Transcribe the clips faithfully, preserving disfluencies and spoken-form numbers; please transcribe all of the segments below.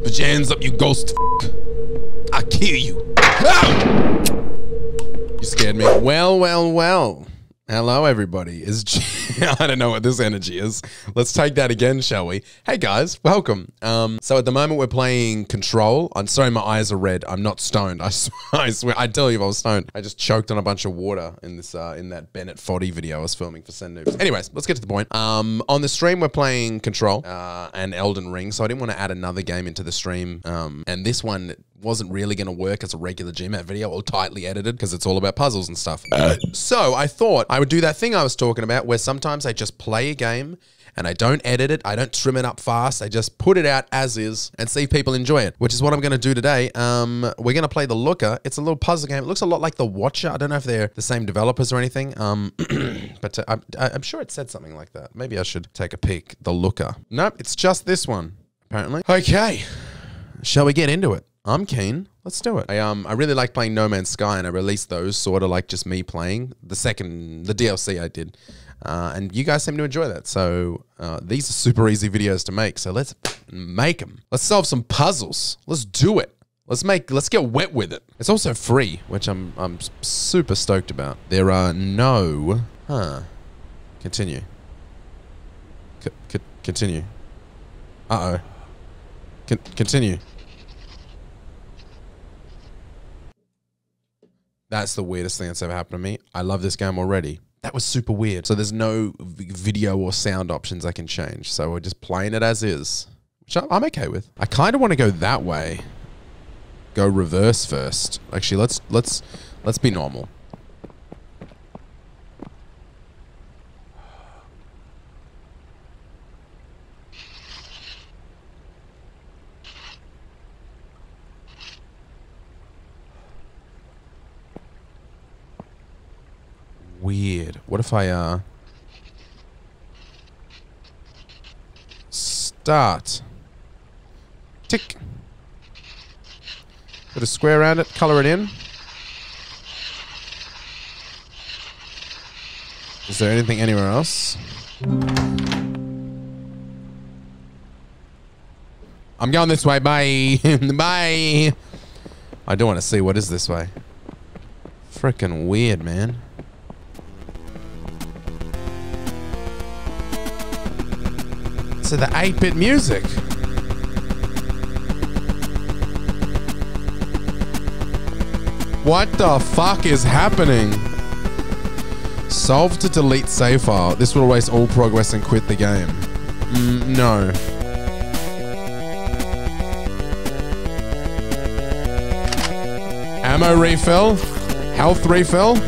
Put your hands up, you ghost. I kill you. Ah! You scared me. Well, well, well. Hello, everybody. Is I don't know what this energy is. Let's take that again, shall we? Hey, guys. Welcome. Um, so at the moment, we're playing Control. I'm sorry my eyes are red. I'm not stoned. I swear. I, swear, I tell you if I was stoned. I just choked on a bunch of water in this uh, in that Bennett Foddy video I was filming for Send Noobs. Anyways, let's get to the point. Um, on the stream, we're playing Control uh, and Elden Ring, so I didn't want to add another game into the stream. Um, and this one wasn't really going to work as a regular GMAT video or tightly edited because it's all about puzzles and stuff. Uh, so I thought I would do that thing I was talking about where sometimes I just play a game and I don't edit it. I don't trim it up fast. I just put it out as is and see if people enjoy it, which is what I'm going to do today. Um, we're going to play The Looker. It's a little puzzle game. It looks a lot like The Watcher. I don't know if they're the same developers or anything, um, but uh, I'm, I'm sure it said something like that. Maybe I should take a peek. The Looker. Nope, it's just this one, apparently. Okay, shall we get into it? I'm keen. Let's do it. I um I really like playing No Man's Sky, and I released those sort of like just me playing the second the D L C I did, uh, and you guys seem to enjoy that. So uh, these are super easy videos to make. So let's make them. Let's solve some puzzles. Let's do it. Let's make. Let's get wet with it. It's also free, which I'm I'm super stoked about. There are no. Huh. Continue. C c continue. Uh oh. C continue. That's the weirdest thing that's ever happened to me. I love this game already. That was super weird. So there's no video or sound options I can change. So we're just playing it as is, which I'm okay with. I kind of want to go that way. Go reverse first. Actually, let's let's let's be normal. Weird. What if I, uh... start. Tick. Put a square around it, color it in. Is there anything anywhere else? I'm going this way, bye. Bye. I do want to see what is this way. Frickin' weird, man. To the eight bit music. What the fuck is happening? Solve to delete save file. This will erase all progress and quit the game. Mm, no. Ammo refill? Health refill?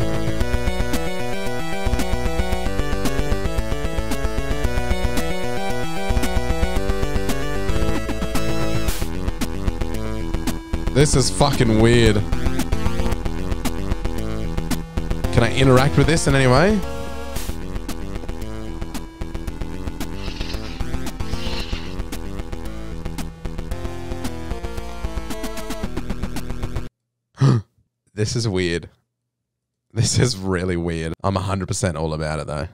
This is fucking weird. Can I interact with this in any way? This is weird. This is really weird. I'm one hundred percent all about it though.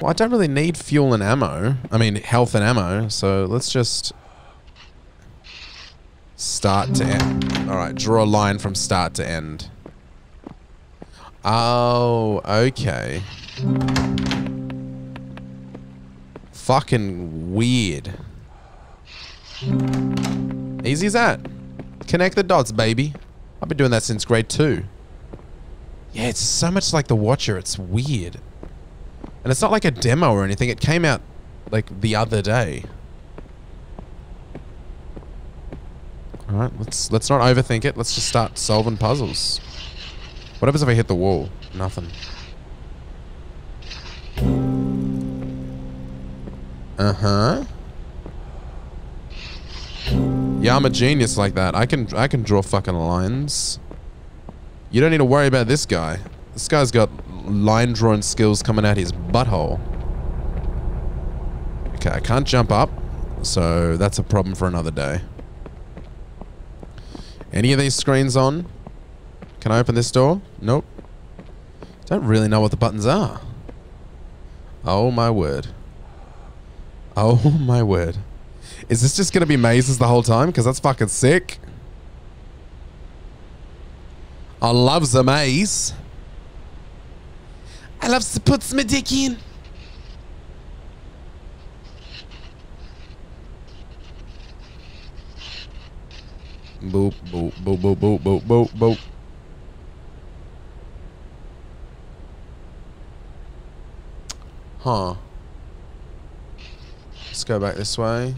Well, I don't really need fuel and ammo. I mean, health and ammo. So let's just... start to end. All right, draw a line from start to end. Oh, okay. Fucking weird. Easy as that. Connect the dots, baby. I've been doing that since grade two. Yeah, it's so much like The Watcher. It's weird. And it's not like a demo or anything. It came out like the other day. All right, let's let's not overthink it. Let's just start solving puzzles. What happens if I hit the wall? Nothing. Uh-huh. Yeah, I'm a genius like that. I can I can draw fucking lines. You don't need to worry about this guy. This guy's got line drawing skills coming out his butthole. Okay, I can't jump up, so that's a problem for another day. Any of these screens on? Can I open this door? Nope. Don't really know what the buttons are. Oh my word. Oh my word. Is this just going to be mazes the whole time? Because that's fucking sick. I loves a maze. I loves to put my dick in. Boop, boop, boop, boop, boop, boop, boop, boop. Huh. Let's go back this way.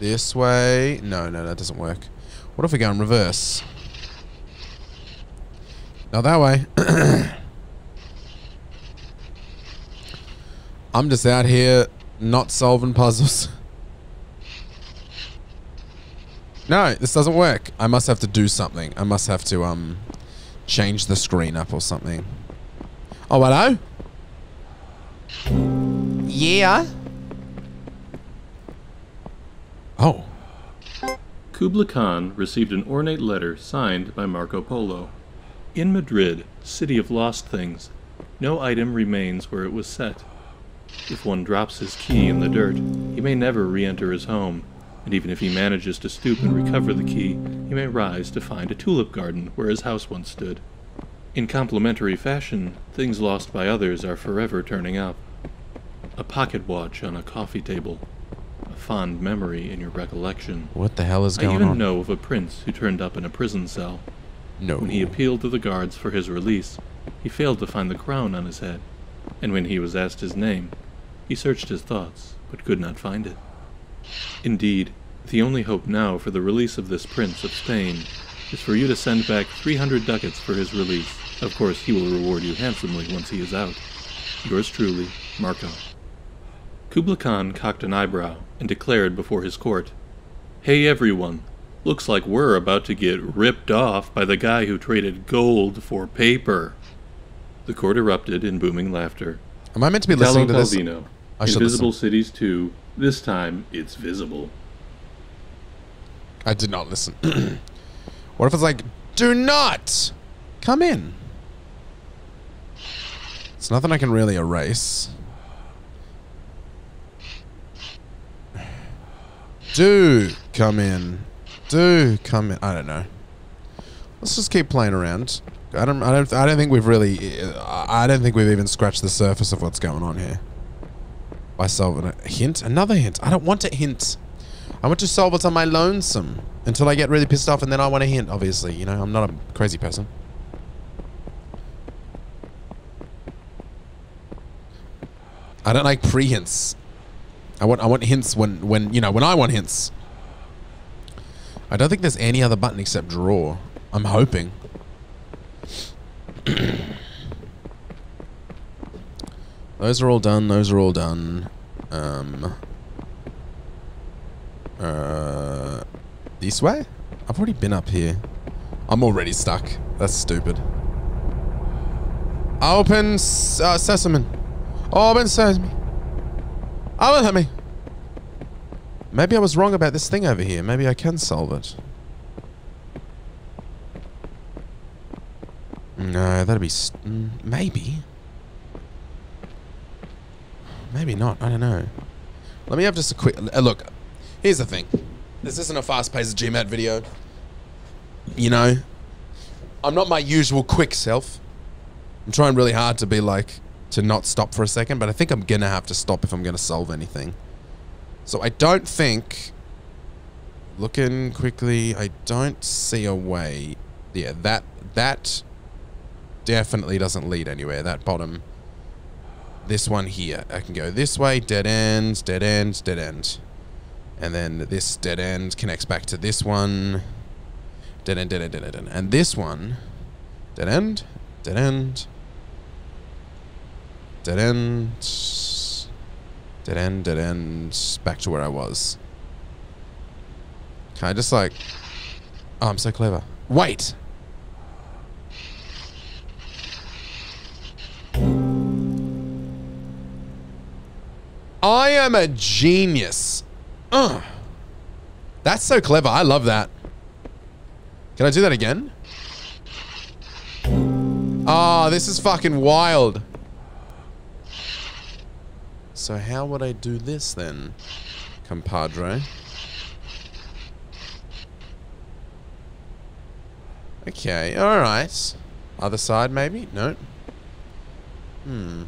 This way. No, no, that doesn't work. What if we go in reverse? Not that way. I'm just out here not solving puzzles. No, this doesn't work. I must have to do something. I must have to, um, change the screen up or something. Oh, hello? Yeah? Oh. Kublai Khan received an ornate letter signed by Marco Polo. In Madrid, city of lost things, no item remains where it was set. If one drops his key in the dirt, he may never re-enter his home. And even if he manages to stoop and recover the key, he may rise to find a tulip garden where his house once stood. In complimentary fashion, things lost by others are forever turning up. A pocket watch on a coffee table. A fond memory in your recollection. What the hell is going on? I even know of a prince who turned up in a prison cell. No. When he appealed to the guards for his release, he failed to find the crown on his head. And when he was asked his name, he searched his thoughts, but could not find it. Indeed, the only hope now for the release of this Prince of Spain is for you to send back three hundred ducats for his release. Of course, he will reward you handsomely once he is out. Yours truly, Marco. Kublai Khan cocked an eyebrow and declared before his court, "Hey everyone, looks like we're about to get ripped off by the guy who traded gold for paper." The court erupted in booming laughter. Am I meant to be Italo listening to Calvino, this? I Invisible listen. Cities two. This time, it's visible. I did not listen. What if it's like, do not come in? It's nothing I can really erase. Do come in. Do come in. I don't know. Let's just keep playing around. I don't. I don't. I don't think we've really. I don't think we've even scratched the surface of what's going on here. By solving a hint? Another hint. I don't want to hint. I want to solve it on my lonesome until I get really pissed off, and then I want to hint, obviously. You know, I'm not a crazy person. I don't like pre-hints. I want I want hints when, when, you know, when I want hints. I don't think there's any other button except draw. I'm hoping. Those are all done. Those are all done. Um, uh, this way? I've already been up here. I'm already stuck. That's stupid. Open uh, sesame. Open sesame. Open me. Maybe I was wrong about this thing over here. Maybe I can solve it. No, that'd be... St maybe... Maybe not. I don't know. Let me have just a quick... Uh, look, here's the thing. This isn't a fast-paced GMAT video. You know? I'm not my usual quick self. I'm trying really hard to be like... to not stop for a second, but I think I'm going to have to stop if I'm going to solve anything. So I don't think... Looking quickly, I don't see a way... Yeah, that... That definitely doesn't lead anywhere. That bottom... This one here. I can go this way, dead end, dead end, dead end. And then this dead end connects back to this one. Dead end, dead end, dead end, dead end. And this one. Dead end, dead end. Dead end. Dead end, dead end. Back to where I was. Can I just like... Oh, I'm so clever. Wait! I am a genius. Ugh. That's so clever. I love that. Can I do that again? Ah, oh, this is fucking wild. So how would I do this then, compadre? Okay, alright. Other side, maybe? No. Hmm.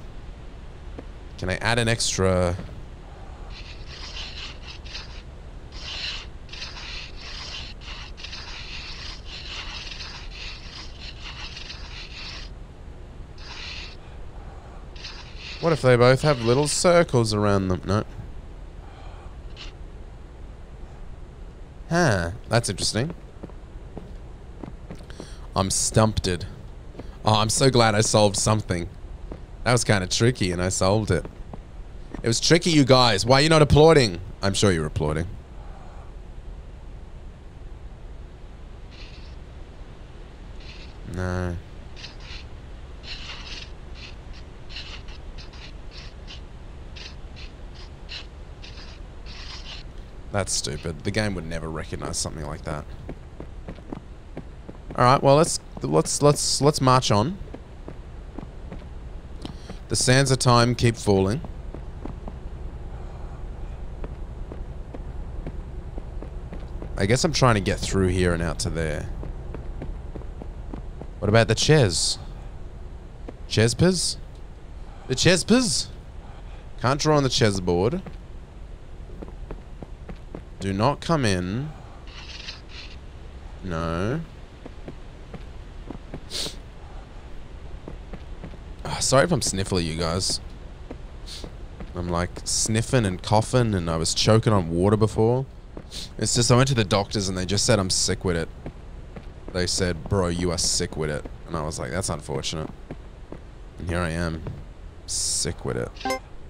Can I add an extra... What if they both have little circles around them? No. Huh. That's interesting. I'm stumped. Oh, I'm so glad I solved something. That was kind of tricky and I solved it. It was tricky, you guys. Why are you not applauding? I'm sure you're applauding. No. That's stupid. The game would never recognize something like that. All right, well, let's let's let's let's march on. The sands of time keep falling. I guess I'm trying to get through here and out to there. What about the Ches? Chespers? The Chespers? Can't draw on the chessboard. Do not come in. No. Oh, sorry if I'm sniffly, you guys. I'm like sniffing and coughing and I was choking on water before. It's just I went to the doctors and they just said I'm sick with it. They said, bro, you are sick with it. And I was like, that's unfortunate. And here I am, sick with it.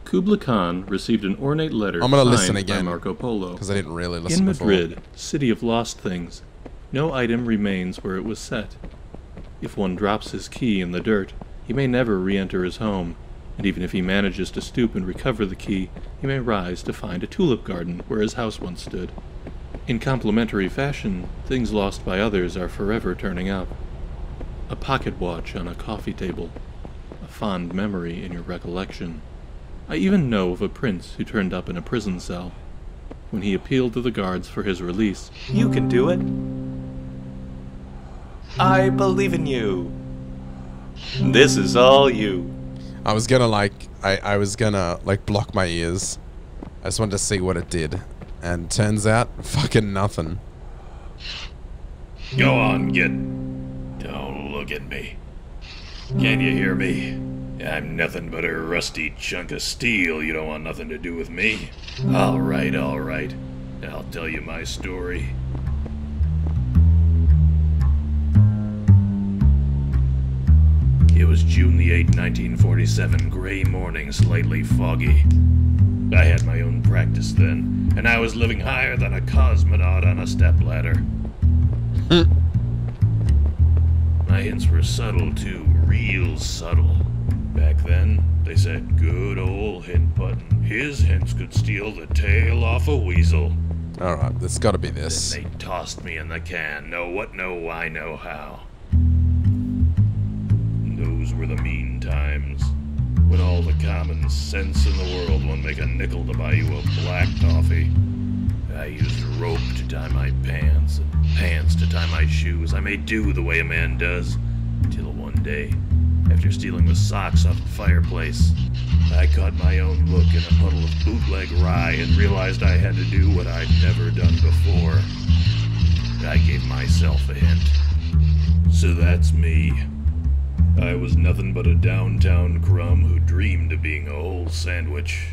Kublai Khan received an ornate letter I'm gonna listen again, by Marco Polo. Because I didn't really listen before. In Madrid, before. City of lost things, no item remains where it was set. If one drops his key in the dirt, he may never re-enter his home, and even if he manages to stoop and recover the key, he may rise to find a tulip garden where his house once stood. In complementary fashion, things lost by others are forever turning up. A pocket watch on a coffee table, a fond memory in your recollection. I even know of a prince who turned up in a prison cell. When he appealed to the guards for his release, "You can do it. I believe in you. This is all you." I was gonna like, I, I was gonna like block my ears. I just wanted to see what it did. And turns out, fucking nothing. Go on, get. Don't look at me. Can you hear me? I'm nothing but a rusty chunk of steel. You don't want nothing to do with me. All right, all right. I'll tell you my story. It was June the eighth, nineteen forty-seven, gray morning, slightly foggy. I had my own practice then, and I was living higher than a cosmonaut on a stepladder. My hints were subtle too, real subtle. Back then, they said good old hint button. His hints could steal the tail off a weasel. Alright, it's gotta be this. Then they tossed me in the can. Know what, know why, know how. Those were the mean times, when all the common sense in the world won't make a nickel to buy you a black coffee. I used rope to tie my pants, and pants to tie my shoes. I made do the way a man does, till one day, after stealing the socks off the fireplace, I caught my own look in a puddle of bootleg rye and realized I had to do what I'd never done before. I gave myself a hint. So that's me. I was nothing but a downtown crumb who dreamed of being a whole sandwich.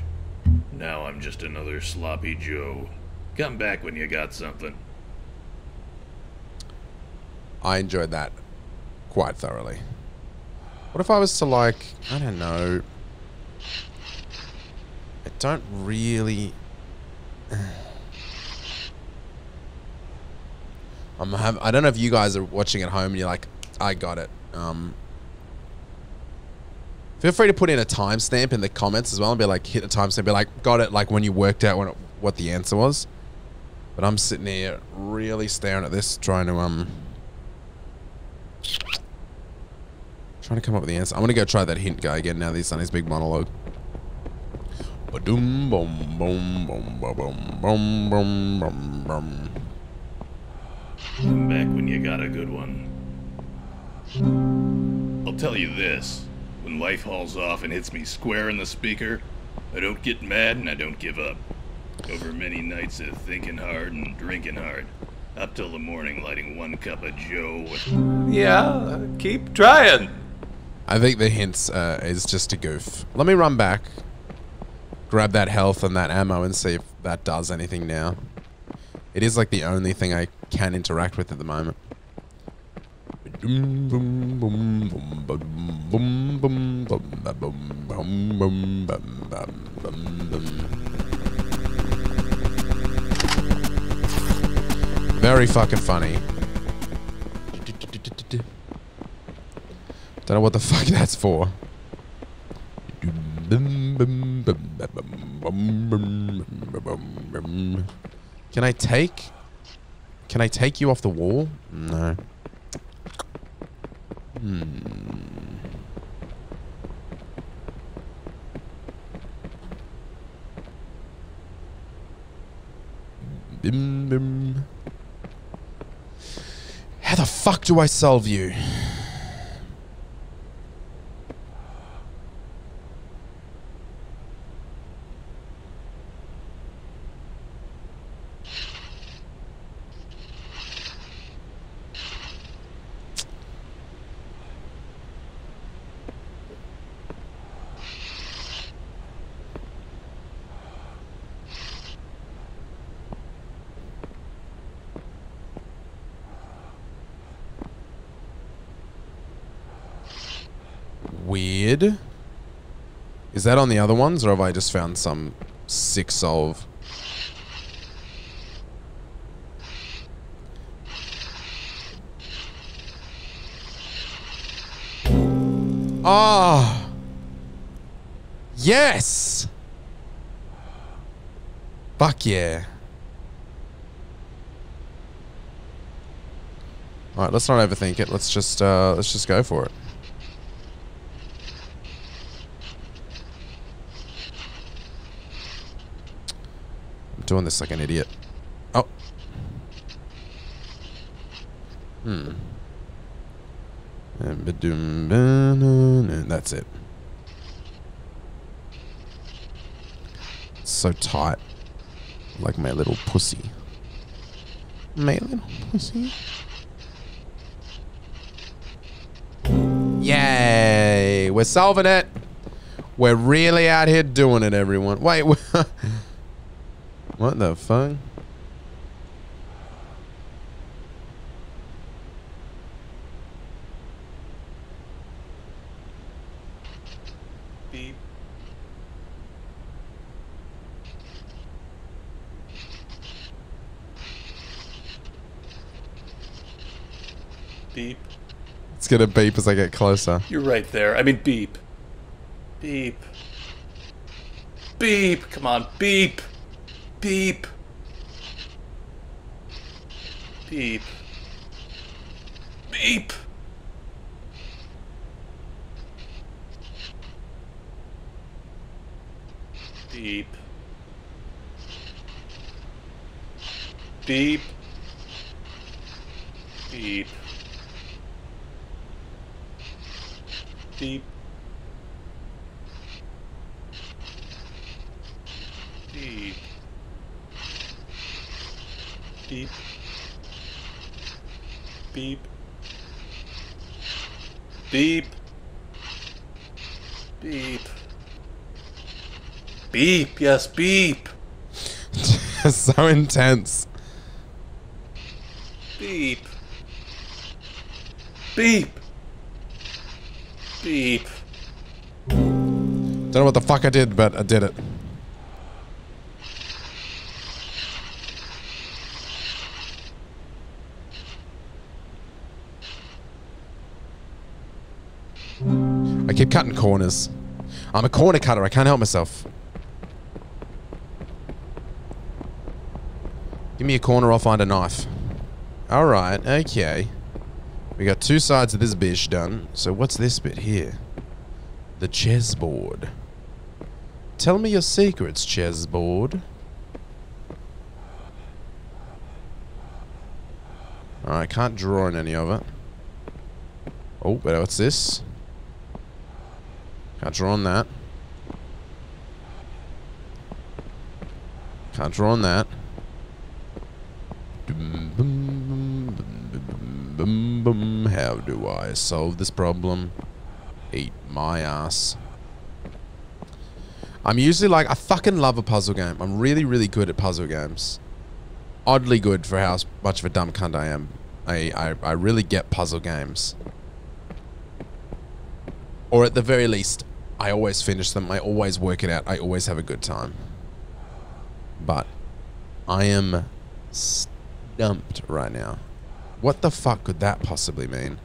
Now I'm just another sloppy Joe. Come back when you got something. I enjoyed that quite thoroughly. What if I was to like, I don't know. I don't really... I'm have, I don't know if you guys are watching at home and you're like, I got it. Um... Feel free to put in a timestamp in the comments as well and be like, hit the timestamp, be like, got it, like when you worked out when it, what the answer was. But I'm sitting here really staring at this, trying to, um, trying to come up with the answer. I'm going to go try that hint guy again now that he's done his big monologue. Ba-doom, boom, boom, boom, boom, boom, boom, boom, boom, boom. Back when you got a good one. I'll tell you this, when life hauls off and hits me square in the speaker, I don't get mad and I don't give up. Over many nights of thinking hard and drinking hard, up till the morning lighting one cup of joe. Yeah, keep trying. I think the hint uh, is just a goof. Let me run back, grab that health and that ammo and see if that does anything now. It is like the only thing I can interact with at the moment. Very fucking funny. Don't know what the fuck that's for. Can I take... Can I take you off the wall? No. Hmm. Bim bim. How the fuck do I solve you? Weird. Is that on the other ones, or have I just found some sick solve? Ah, oh. Yes. Fuck yeah. All right, let's not overthink it. Let's just uh, let's just go for it. Doing this like an idiot. Oh. Hmm. That's it. It's so tight. Like my little pussy. My little pussy. Yay! We're solving it. We're really out here doing it, everyone. Wait. What the fuck? Beep. Beep. It's gonna beep as I get closer. You're right there. I mean, beep. Beep. Beep. Come on, beep. Beep. Beep. Beep. Beep. Beep. Beep. Beep. Beep. Beep. Beep. Beep. Beep. Beep. Yes, beep. So intense. Beep. Beep. Beep. Don't know what the fuck I did, but I did it. I keep cutting corners. I'm a corner cutter. I can't help myself. Give me a corner. I'll find a knife. All right. Okay. We got two sides of this bitch done. So what's this bit here? The chessboard. Tell me your secrets, chessboard. All right. Can't draw in any of it. Oh, but what's this? Can't draw on that. Can't draw on that. How do I solve this problem? Eat my ass. I'm usually like, I fucking love a puzzle game. I'm really, really good at puzzle games. Oddly good for how much of a dumb cunt I am. I, I, I really get puzzle games. Or at the very least, I always finish them. I always work it out. I always have a good time. But I am stumped right now. What the fuck could that possibly mean?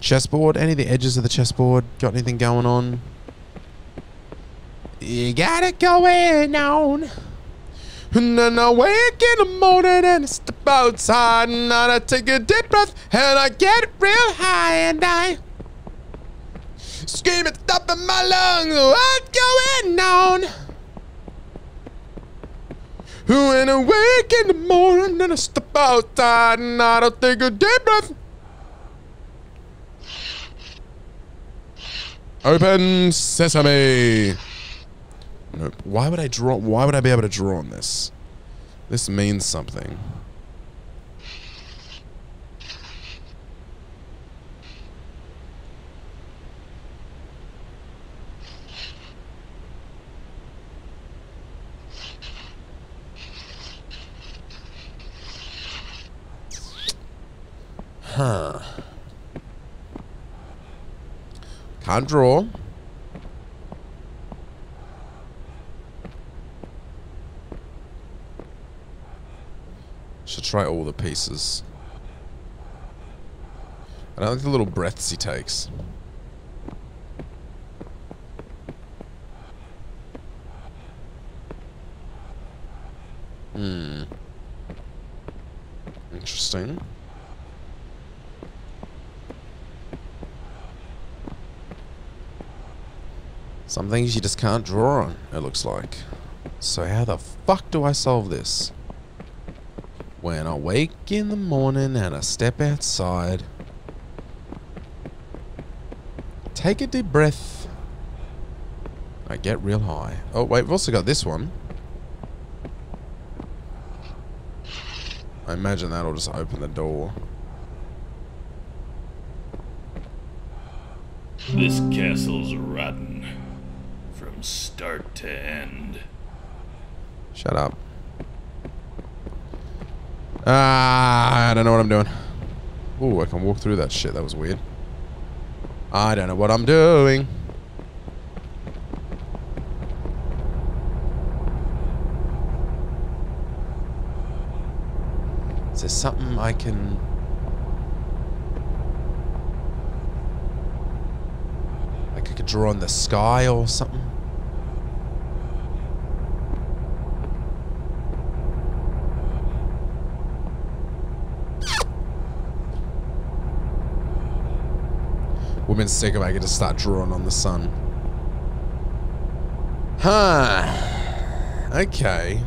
Chessboard? Any of the edges of the chessboard? Got anything going on? You got it going on. And then I wake in the morning and I step outside and I take a deep breath and I get real high and I scream at the top of my lungs, what's going on? When I wake in the morning and I step outside and I don't take a deep breath. Open sesame. Nope. Why would I draw? Why would I be able to draw on this? This means something. Huh. Can't draw. Should try all the pieces. I don't like the little breaths he takes. Hmm. Interesting. Some things you just can't draw on, it looks like. So how the fuck do I solve this? When I wake in the morning and I step outside, take a deep breath, I get real high. Oh wait, we've also got this one. I imagine that'll just open the door. This castle's rotten. From start to end. Shut up. Ah, I don't know what I'm doing. Ooh, I can walk through that shit. That was weird. I don't know what I'm doing. Is there something I can... Like I could draw on the sky or something? I've been sick of I could just start drawing on the sun. Huh. Okay.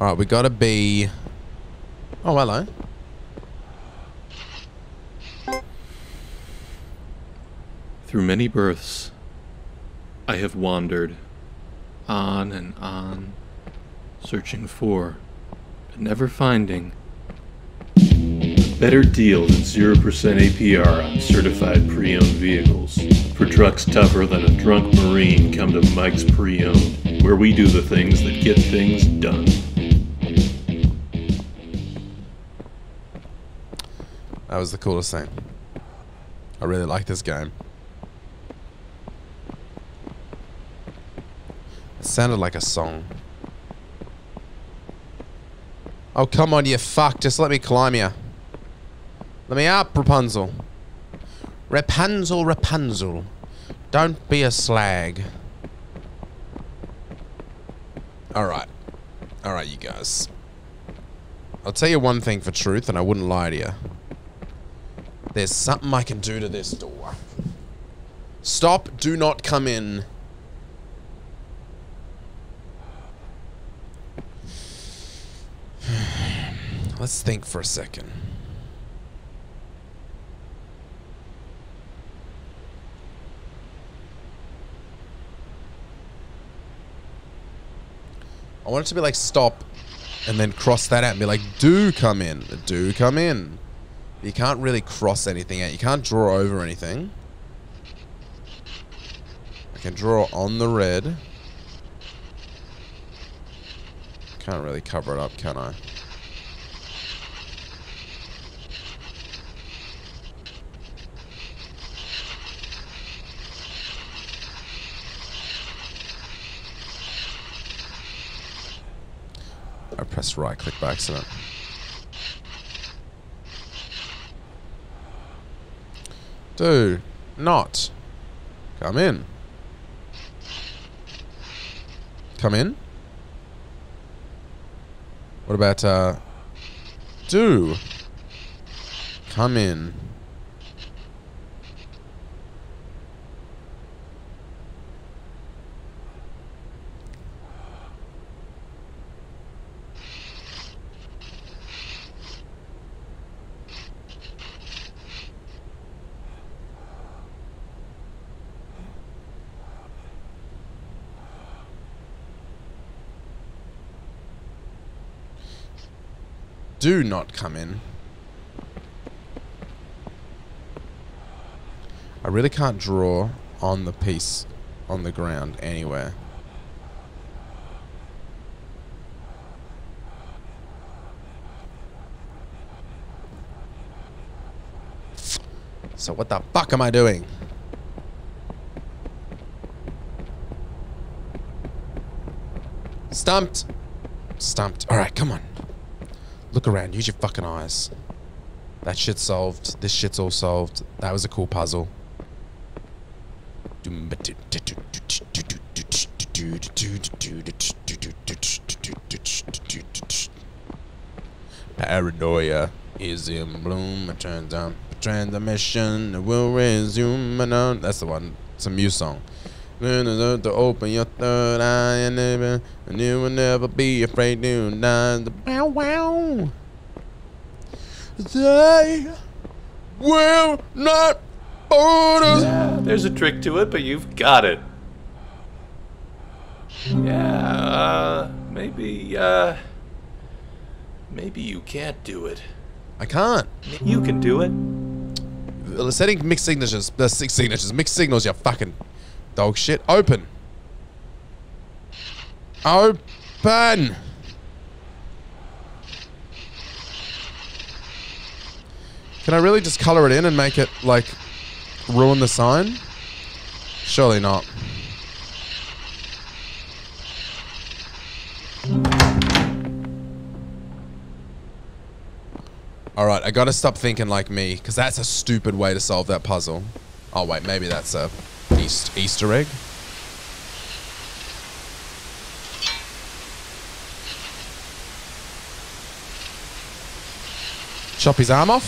Alright, we gotta be... Oh, hello. Through many births, I have wandered on and on, searching for, but never finding, better deal than zero percent A P R on certified pre-owned vehicles. For trucks tougher than a drunk Marine, come to Mike's Pre-Owned, where we do the things that get things done. That was the coolest thing. I really like this game. It sounded like a song. Oh, come on, you fuck. Just let me climb you. Let me up, Rapunzel. Rapunzel, Rapunzel. Don't be a slag. Alright. Alright, you guys. I'll tell you one thing for truth, and I wouldn't lie to you. There's something I can do to this door. Stop. Do not come in. Let's think for a second. I want it to be like stop and then cross that out and be like, do come in, do come in. You can't really cross anything out. You can't draw over anything. I can draw on the red. Can't really cover it up, can I? I pressed right click by accident. Do not come in. Come in? What about, uh, do come in? Do not come in. I really can't draw on the piece on the ground anywhere. So what the fuck am I doing? Stumped. Stumped. All right, come on. Look around, use your fucking eyes. That shit's solved, this shit's all solved. That was a cool puzzle. Paranoia is in bloom, it turns out transmission will resume. That's the one, it's a Muse song. To open your third eye and never, and you will never be afraid to die. The bow wow. They will not own us. Yeah, there's a trick to it, but you've got it. Yeah, uh, maybe, uh, maybe you can't do it. I can't. You can do it. The setting mixed signatures. The six signatures. Mixed signals. You fucking. Dog shit. Open. Open. Can I really just color it in and make it, like, ruin the sign? Surely not. Alright, I gotta stop thinking like me, because that's a stupid way to solve that puzzle. Oh, wait, maybe that's a... East, Easter egg. Chop his arm off.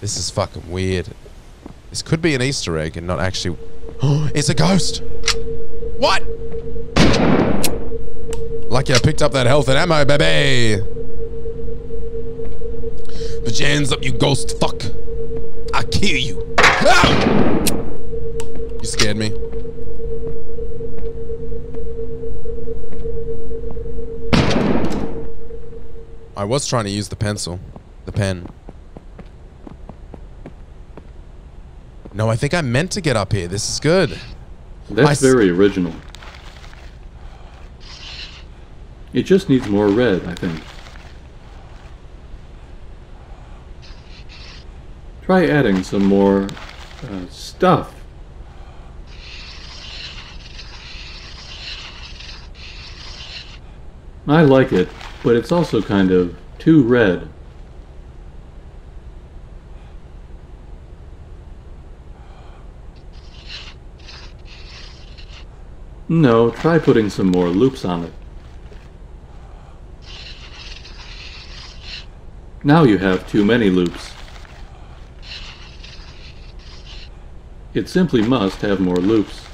This is fucking weird. This could be an Easter egg and not actually. It's a ghost. What? Lucky I picked up that health and ammo, baby! Put your hands up, you ghost fuck! I kill you! Ah! You scared me. I was trying to use the pencil. The pen. No, I think I meant to get up here. This is good. That's I very original. It just needs more red, I think. Try adding some more uh, stuff. I like it, but it's also kind of too red. No, try putting some more loops on it. Now you have too many loops. It simply must have more loops.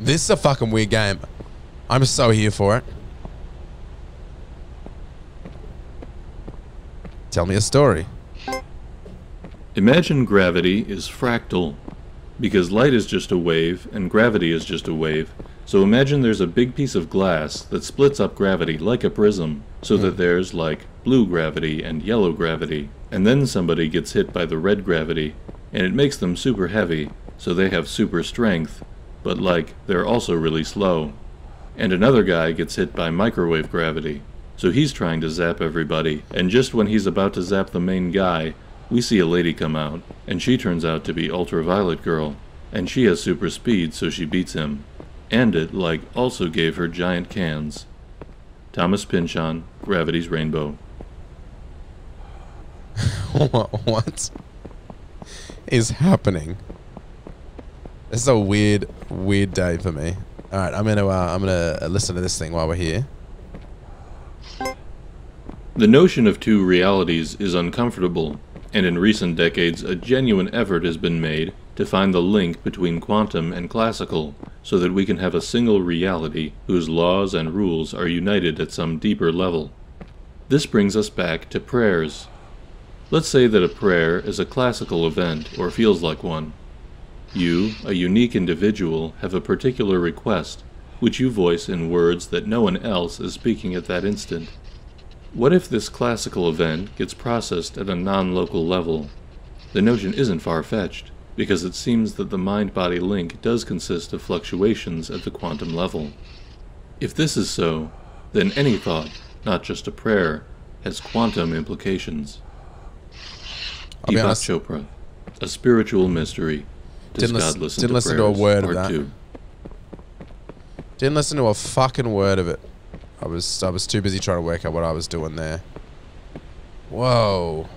This is a fucking weird game. I'm so here for it. Tell me a story. Imagine gravity is fractal, because light is just a wave and gravity is just a wave. So imagine there's a big piece of glass that splits up gravity like a prism, so mm. that there's like blue gravity and yellow gravity, and then somebody gets hit by the red gravity, and it makes them super heavy, so they have super strength, but like they're also really slow. And another guy gets hit by microwave gravity, so he's trying to zap everybody, and just when he's about to zap the main guy, we see a lady come out, and she turns out to be Ultraviolet Girl, and she has super speed, so she beats him. And it, like, also gave her giant cans. Thomas Pynchon, Gravity's Rainbow. What is happening? This is a weird, weird day for me. All right, I'm gonna, uh, I'm gonna listen to this thing while we're here. The notion of two realities is uncomfortable, and in recent decades, a genuine effort has been made to find the link between quantum and classical, so that we can have a single reality whose laws and rules are united at some deeper level. This brings us back to prayers. Let's say that a prayer is a classical event, or feels like one. You, a unique individual, have a particular request, which you voice in words that no one else is speaking at that instant. What if this classical event gets processed at a non-local level? The notion isn't far-fetched, because it seems that the mind-body link does consist of fluctuations at the quantum level. If this is so, then any thought, not just a prayer, has quantum implications. Deepak Chopra, A Spiritual Mystery. Does didn't God listen, listen, didn't to, listen prayers, to a word of that. Two. Didn't listen to a fucking word of it. I was I was too busy trying to work out what I was doing there. Whoa.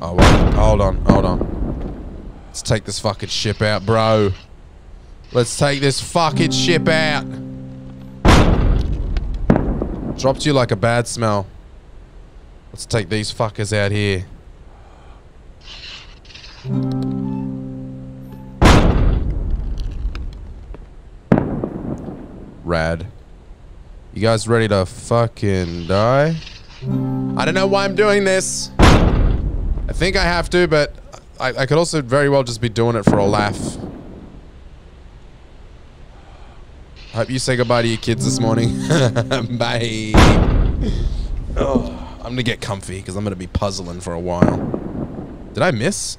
Oh, wait. Hold on, hold on. Let's take this fucking ship out, bro. Let's take this fucking ship out. Dropped you like a bad smell. Let's take these fuckers out here. Rad. You guys ready to fucking die? I don't know why I'm doing this. I think I have to, but I, I could also very well just be doing it for a laugh. Hope you say goodbye to your kids this morning. Bye. Oh, I'm gonna get comfy because I'm gonna be puzzling for a while. Did I miss?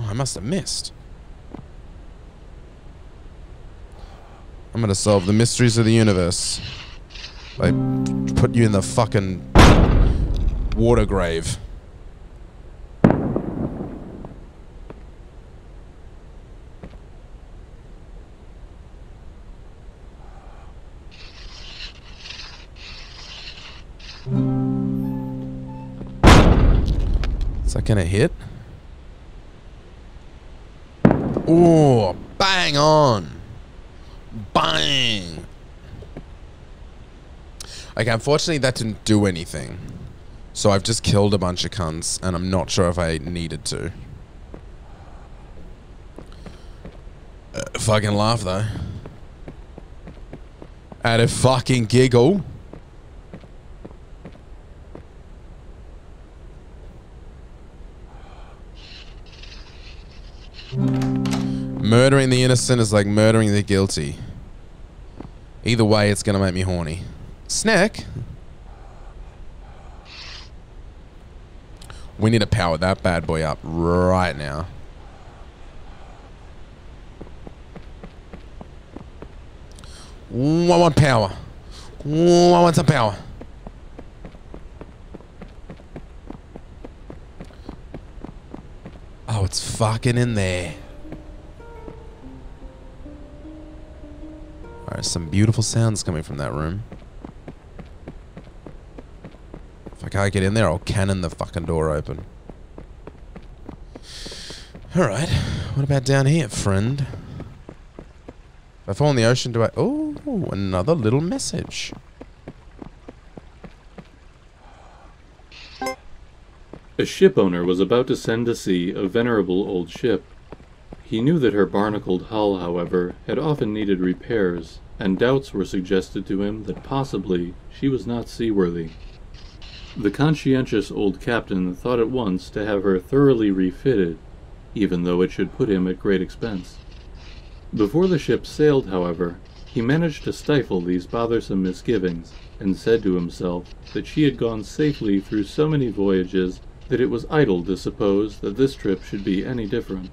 Oh, I must have missed. I'm gonna solve the mysteries of the universe. I put you in the fucking water grave. Is that gonna hit? Oh, bang on! Bang! Okay, unfortunately that didn't do anything. So I've just killed a bunch of cunts, and I'm not sure if I needed to. Uh, fucking laugh, though. At a fucking giggle. Murdering the innocent is like murdering the guilty. Either way, it's gonna make me horny. Snack? We need to power that bad boy up right now. Ooh, I want power. Ooh, I want some power. Oh, it's fucking in there. Alright, some beautiful sounds coming from that room. If I can't get in there, I'll cannon the fucking door open. Alright, what about down here, friend? If I fall in the ocean, do I... Oh, another little message. A ship owner was about to send to sea a venerable old ship. He knew that her barnacled hull, however, had often needed repairs, and doubts were suggested to him that possibly she was not seaworthy. The conscientious old captain thought at once to have her thoroughly refitted, even though it should put him at great expense. Before the ship sailed, however, he managed to stifle these bothersome misgivings, and said to himself that she had gone safely through so many voyages that it was idle to suppose that this trip should be any different.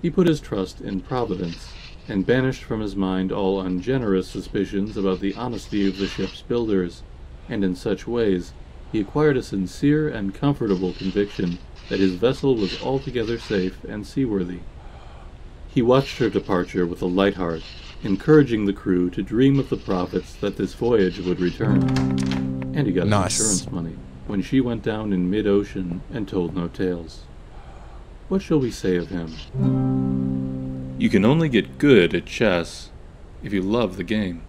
He put his trust in Providence, and banished from his mind all ungenerous suspicions about the honesty of the ship's builders, and in such ways he acquired a sincere and comfortable conviction that his vessel was altogether safe and seaworthy. He watched her departure with a light heart, encouraging the crew to dream of the profits that this voyage would return. And he got nice insurance money when she went down in mid-ocean and told no tales. What shall we say of him? You can only get good at chess if you love the game.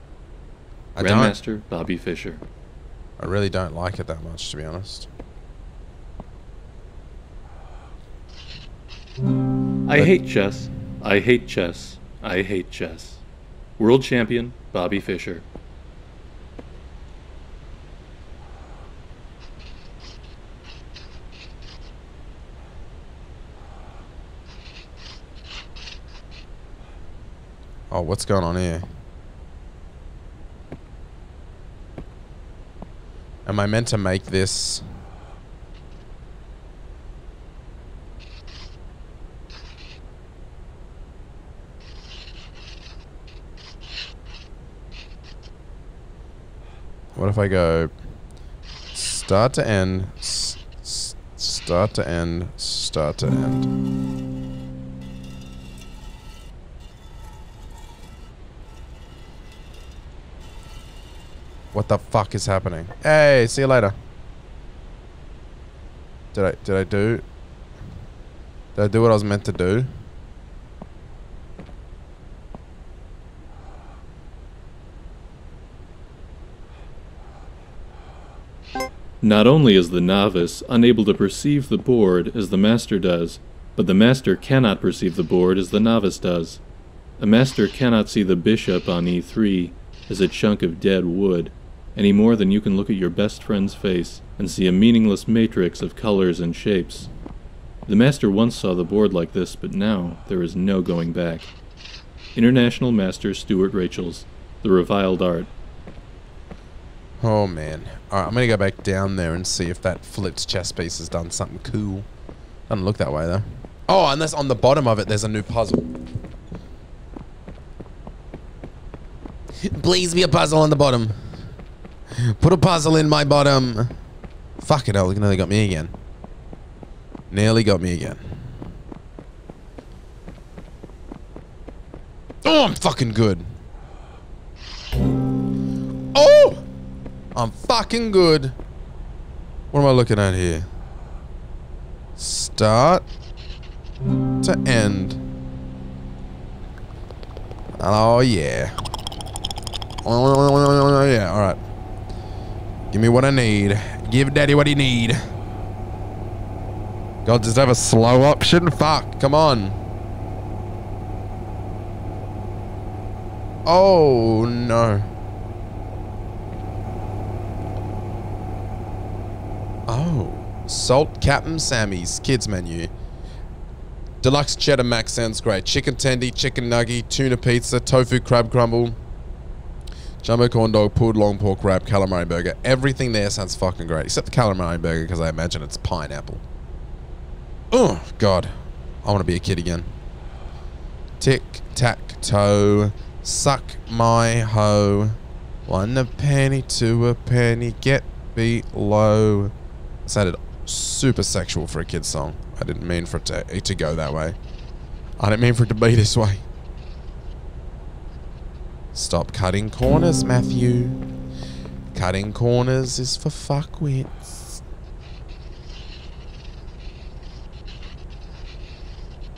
I Grandmaster don't. Bobby Fischer. I really don't like it that much, to be honest. I but hate chess. I hate chess. I hate chess. World champion Bobby Fischer. Oh, what's going on here? Am I meant to make this? What if I go start to end, s s start to end, start to end? What the fuck is happening? Hey, see you later. Did I did I do Did I do what I was meant to do? Not only is the novice unable to perceive the board as the master does, but the master cannot perceive the board as the novice does. A master cannot see the bishop on e three as a chunk of dead wood, any more than you can look at your best friend's face and see a meaningless matrix of colors and shapes. The master once saw the board like this, but now there is no going back. International Master Stuart Rachels, The Reviled Art. Oh man. Alright, I'm gonna go back down there and see if that flipped chess piece has done something cool. Doesn't look that way though. Oh, unless on the bottom of it there's a new puzzle. Please be a puzzle on the bottom. Put a puzzle in my bottom. Fucking hell, it nearly got me again. Nearly got me again. Oh, I'm fucking good. Oh! I'm fucking good. What am I looking at here? Start to end. Oh, yeah. Oh, yeah, alright. Give me what I need. Give daddy what he need. God, does it have a slow option? Fuck, come on. Oh, no. Oh. Salt Cap'n Sammy's kids menu. Deluxe cheddar mac sounds great. Chicken tendy, chicken nugget, tuna pizza, tofu crab crumble. Jumbo corn dog, pulled long pork wrap, calamari burger. Everything there sounds fucking great. Except the calamari burger, because I imagine it's pineapple. Oh, God. I want to be a kid again. Tic-tac-toe. Suck my hoe. One a penny, two a penny. Get below. It sounded super sexual for a kid's song. I didn't mean for it to, to go that way. I didn't mean for it to be this way. Stop cutting corners, Matthew. Cutting corners is for fuckwits.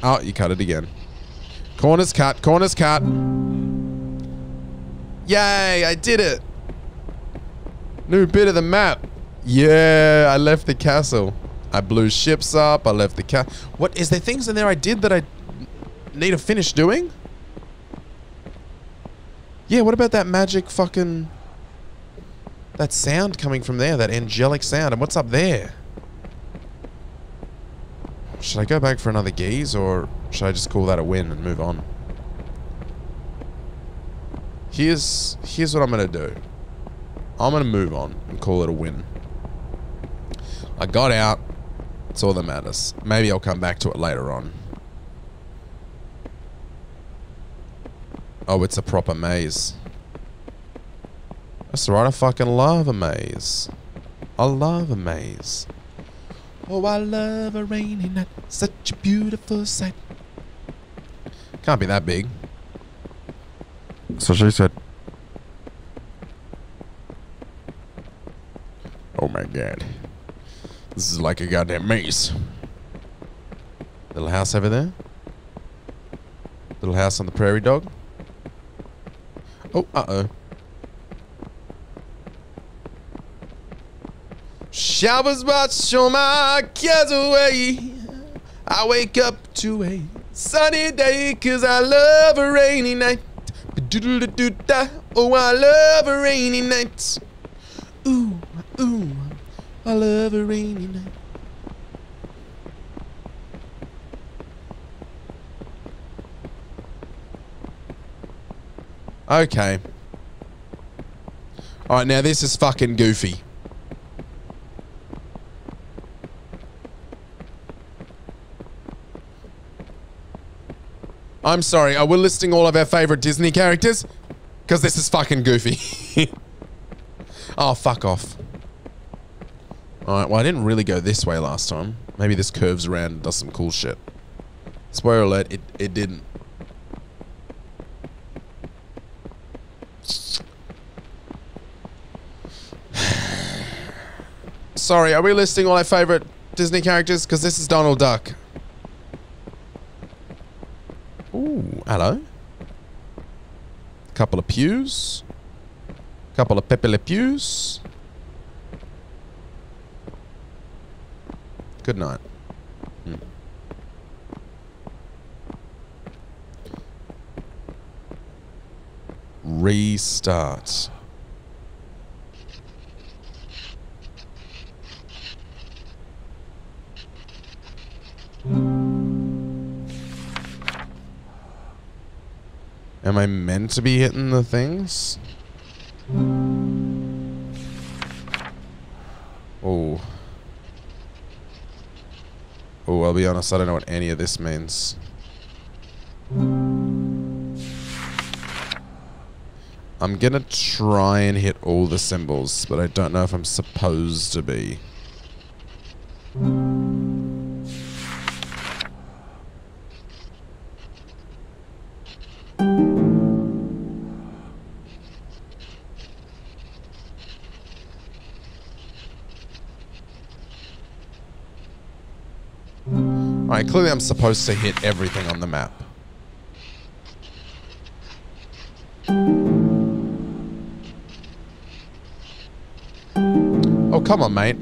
Oh, you cut it again. Corners cut, corners cut. Yay, I did it. New bit of the map. Yeah, I left the castle. I blew ships up. I left the castle. What, is there things in there I did that I need to finish doing? Yeah, what about that magic fucking... that sound coming from there, that angelic sound. And what's up there? Should I go back for another geese, or should I just call that a win and move on? Here's, here's what I'm going to do. I'm going to move on and call it a win. I got out. It's all that matters. Maybe I'll come back to it later on. Oh, it's a proper maze. That's right, I fucking love a maze. I love a maze. Oh, I love a rainy night. Such a beautiful sight. Can't be that big. So she said. Oh my god. This is like a goddamn maze. Little house over there. Little house on the prairie dog. Oh, uh-oh. Showers wash all my cares away. I wake up to a sunny day, cause I love a rainy night. Oh, I love a rainy night. Ooh, ooh, I love a rainy night. Okay. Alright, now this is fucking goofy. I'm sorry, are we listing all of our favorite Disney characters? Because this is fucking goofy. Oh, fuck off. Alright, well I didn't really go this way last time. Maybe this curves around and does some cool shit. Spoiler alert, it, it didn't. Sorry, are we listing all our favorite Disney characters? Because this is Donald Duck. Ooh, hello. Couple of pews. Couple of Pepe Le Pews. Good night. Hmm. Restart. Am I meant to be hitting the things? Oh. Oh, I'll be honest, I don't know what any of this means. I'm gonna try and hit all the symbols, but I don't know if I'm supposed to be. Clearly I'm supposed to hit everything on the map. Oh, come on, mate.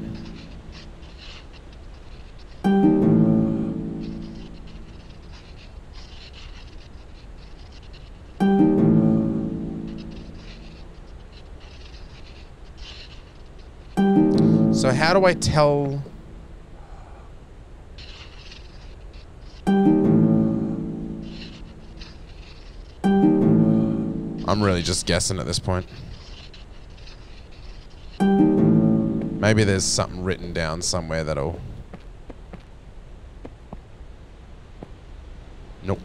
So how do I tell... I'm really just guessing at this point. Maybe there's something written down somewhere that'll... Nope.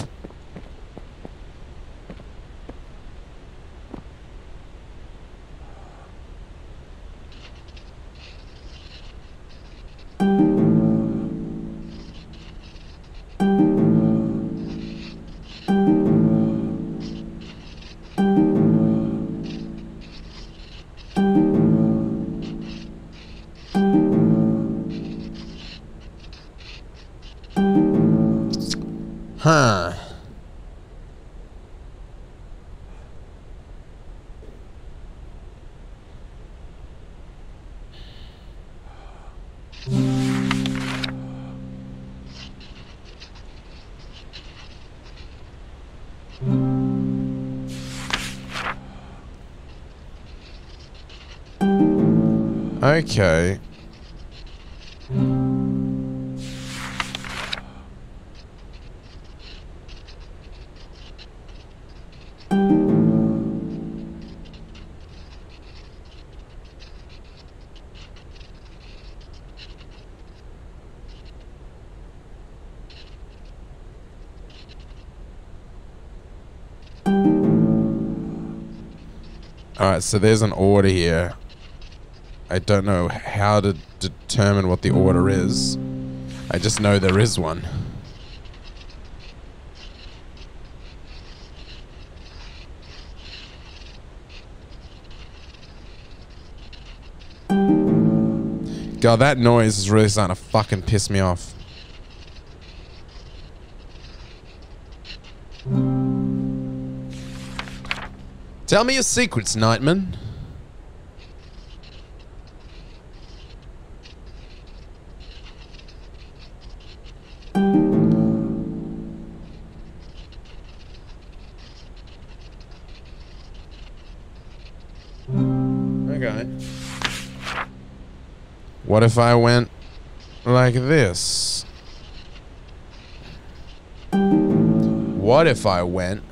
Okay. Alright, so there's an order here. I don't know how to determine what the order is. I just know there is one. God, that noise is really starting to fucking piss me off. Tell me your secrets, Nightman. Okay. What if I went like this? What if I went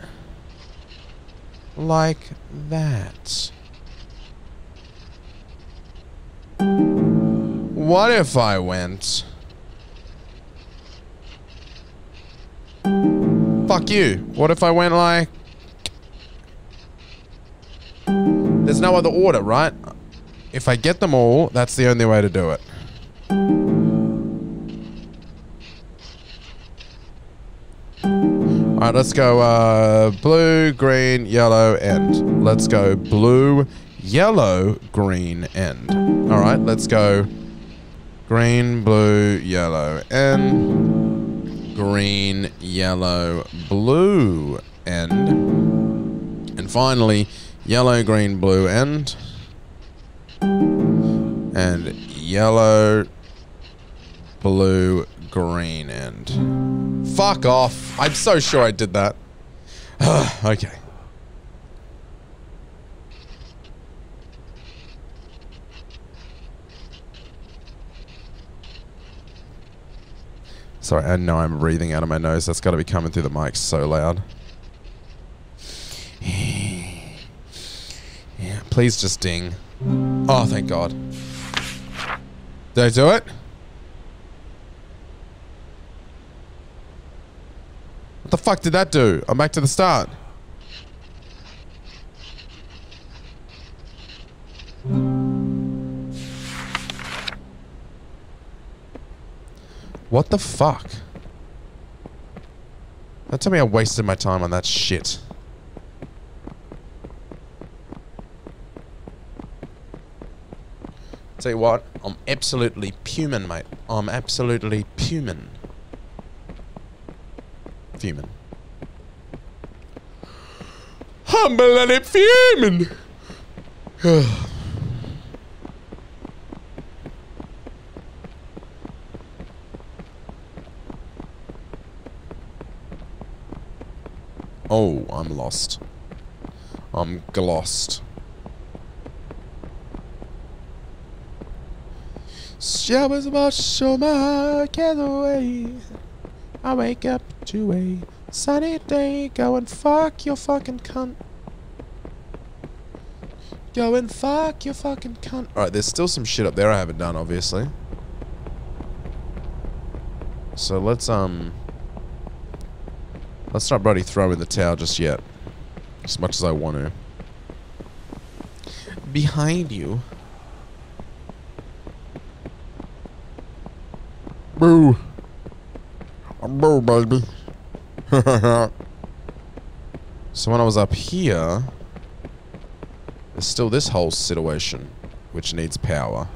like that? What if I went? Fuck you. What if I went like? There's no other order, right? If I get them all, that's the only way to do it. Alright, let's go uh, blue, green, yellow, end. Let's go blue, yellow, green, end. Alright, let's go green, blue, yellow, end. Green, yellow, blue, end. And finally, yellow, green, blue, end. And yellow, blue, green end. Fuck off. I'm so sure I did that. Okay. Sorry, I know I'm breathing out of my nose. That's got to be coming through the mic so loud. Yeah, please just ding. Oh, thank God. Did I do it? What the fuck did that do? I'm back to the start. What the fuck? Don't tell me I wasted my time on that shit. Tell you what, I'm absolutely pumin', mate. I'm absolutely pumin'. Fuming. I'm bloody fuming. Oh, I'm lost. I'm glossed. Showers wash all my cares away. I wake up to a sunny day. Go and fuck your fucking cunt. Go and fuck your fucking cunt. Alright, there's still some shit up there I haven't done, obviously. So let's, um... let's not bloody throw in the towel just yet. As much as I want to. Behind you. Boo. Boo, baby. So when I was up here, there's still this whole situation, which needs power.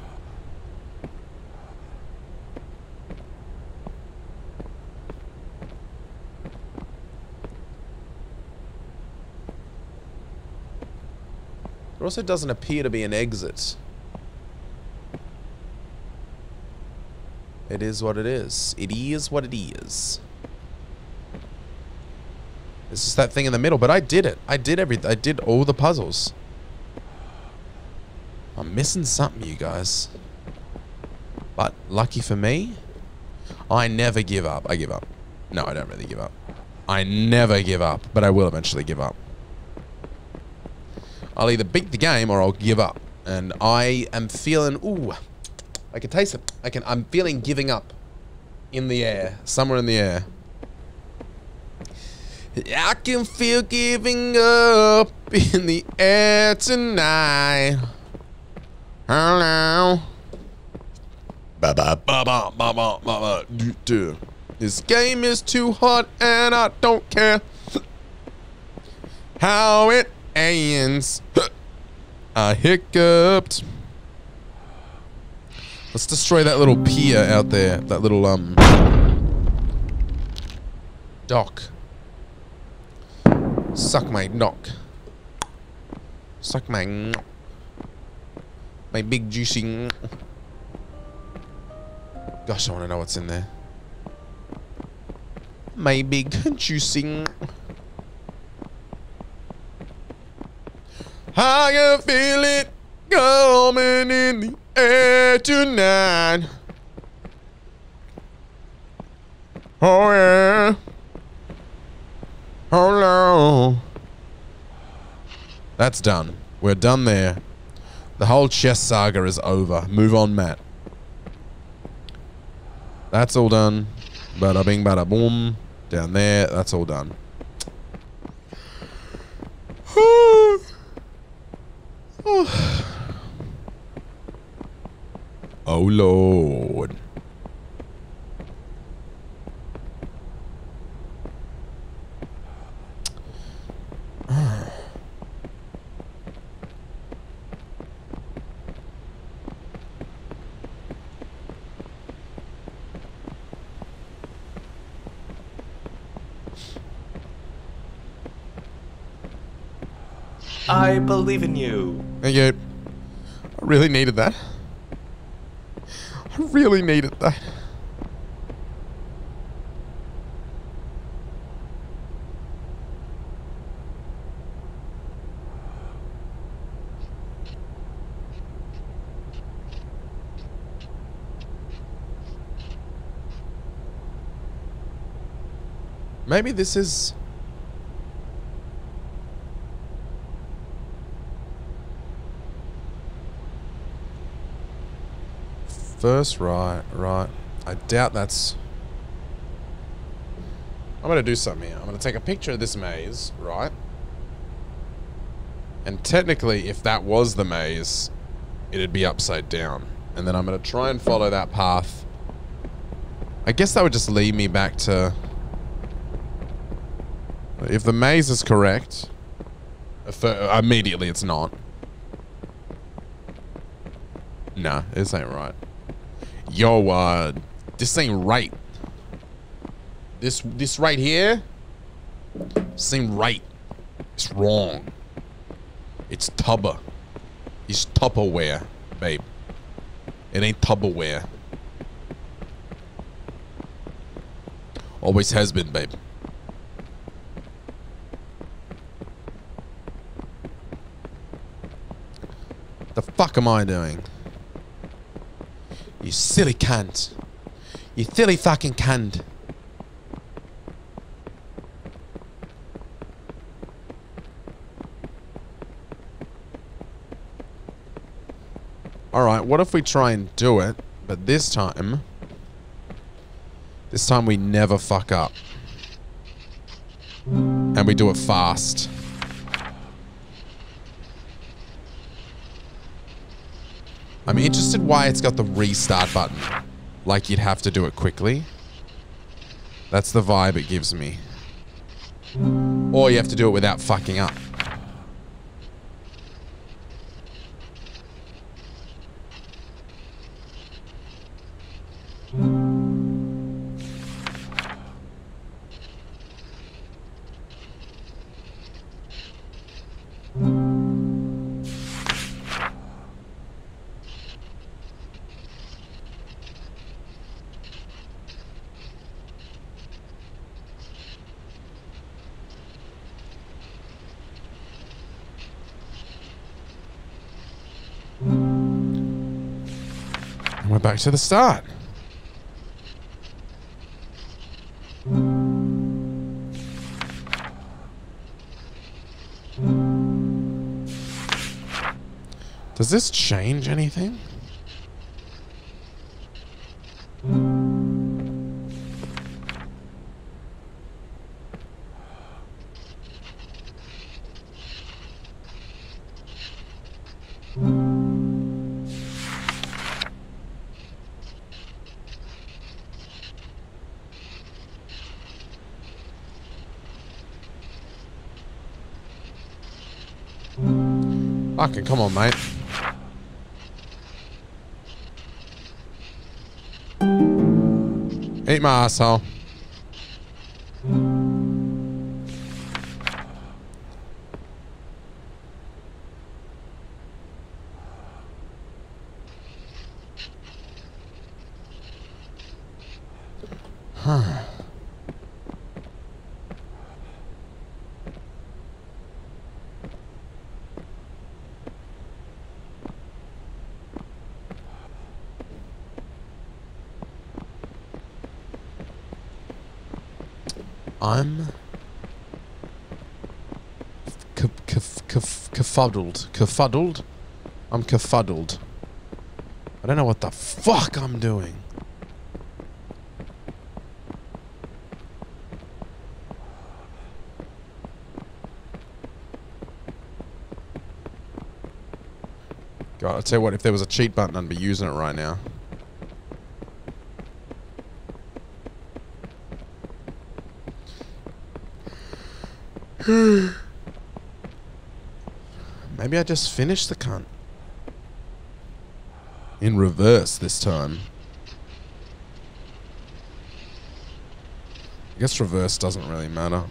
There also doesn't appear to be an exit. It is what it is. It is what it is. It's just that thing in the middle, but I did it. I did everything. I did all the puzzles. I'm I'm missing something, you guys. But lucky for me, I never give up. I give up. No, I don't really give up. I never give up, but I will eventually give up. I'll either beat the game or I'll give up. And I am feeling, ooh, I can taste it. I can, I'm feeling giving up in the air, somewhere in the air. I can feel giving up in the air tonight. Hello. Ba ba ba ba ba ba ba ba. This game is too hot and I don't care how it ends. I hiccuped. Let's destroy that little pier out there. That little um dock. Suck my knock. Suck my knock. My big juicy knock. Gosh, I want to know what's in there. My big juicy knock. I can feel it coming in the air tonight. Oh yeah. Hello. That's done. We're done there. The whole chess saga is over. Move on, Matt. That's all done. Bada bing, bada boom. Down there. That's all done. Oh Lord. I believe in you. Thank you. I really needed that. I really needed that. Maybe this is... First, right, right. I doubt that's... I'm going to do something here. I'm going to take a picture of this maze, right? And technically, if that was the maze, it'd be upside down. And then I'm going to try and follow that path. I guess that would just lead me back to... If the maze is correct... If, uh, immediately, it's not. Nah, this ain't right. Yo, uh, this ain't right. This, this right here, this ain't right. It's wrong. It's tubba. It's Tupperware, babe. It ain't Tupperware. Always has been, babe. The fuck am I doing? You silly cunt. You silly fucking cunt. Alright, what if we try and do it, but this time... This time we never fuck up. And we do it fast. I'm interested why it's got the restart button. Like you'd have to do it quickly. That's the vibe it gives me. Or you have to do it without fucking up. We're back to the start. Does this change anything? Fucking come on, mate. Eat my asshole. Huh. I'm kerfuddled. Kerfuddled? I'm kerfuddled. I don't know what the fuck I'm doing. God, I'll tell you what, if there was a cheat button, I'd be using it right now. Maybe I just finished the cunt. In reverse this time. I guess reverse doesn't really matter.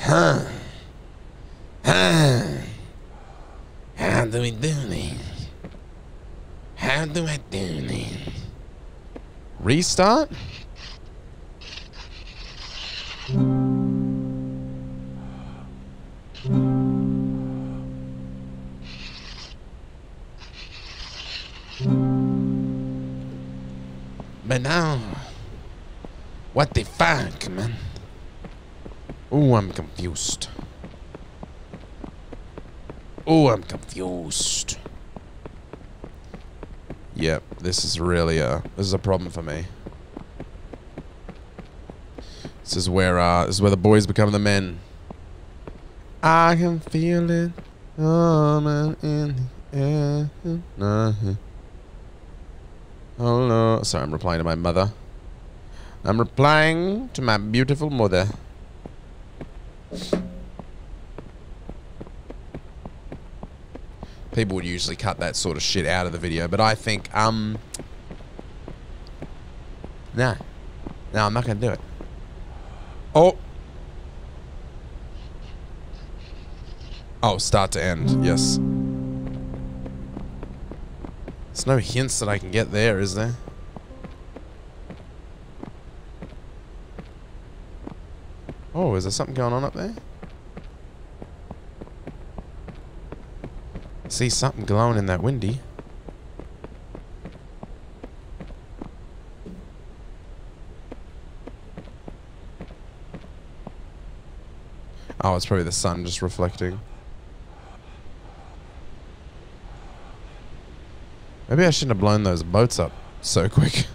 Huh. How do we do this? How do I do this? Restart? But now, what the fuck, man? Ooh, I'm confused. Oh, I'm confused. Yep, this is really a this is a problem for me. This is where uh, this is where the boys become the men. I can feel it coming in the air. Oh no! Sorry, I'm replying to my mother. I'm replying to my beautiful mother. People would usually cut that sort of shit out of the video, but I think, um... Nah. No, I'm not gonna do it. Oh! Oh, start to end, yes. There's no hints that I can get there, is there? Oh, is there something going on up there? See something glowing in that windy. Oh, it's probably the sun just reflecting. Maybe I shouldn't have blown those boats up so quick.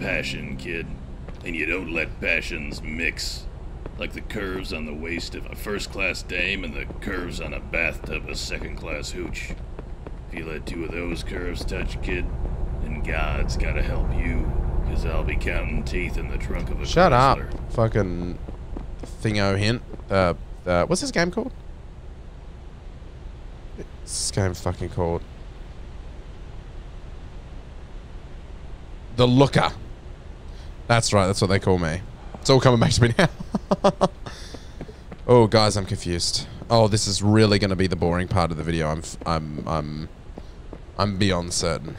Passion, kid, and you don't let passions mix, like the curves on the waist of a first-class dame and the curves on a bathtub of second-class hooch. If you let two of those curves touch, kid, then God's gotta help you, because I'll be counting teeth in the trunk of a Shut Chrysler. Up, fucking thingo hint. Uh, uh, what's this game called? It's this game fucking called The Looker. That's right, that's what they call me. It's all coming back to me now. Oh, guys, I'm confused. Oh, this is really going to be the boring part of the video. I'm, f I'm, I'm, I'm beyond certain.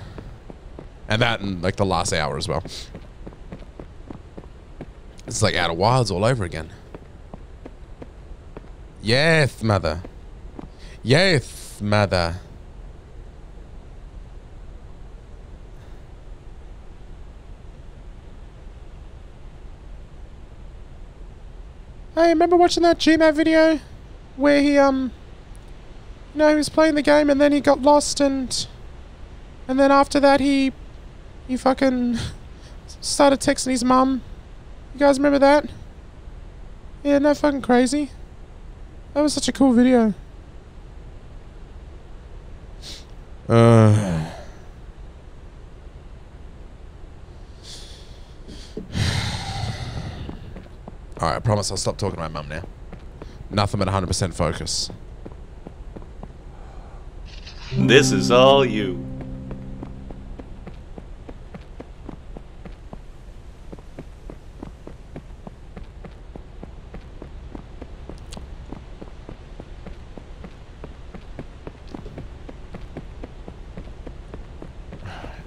And that, and like the last hour as well. It's like Outer Wilds all over again. Yes, mother. Yes, mother. Hey, remember watching that GMAT video where he, um, you know, he was playing the game and then he got lost and, and then after that he, he fucking started texting his mum. You guys remember that? Yeah, no fucking crazy. That was such a cool video. Uh. Alright, I promise I'll stop talking to my mum now. Nothing but one hundred percent focus. This is all you.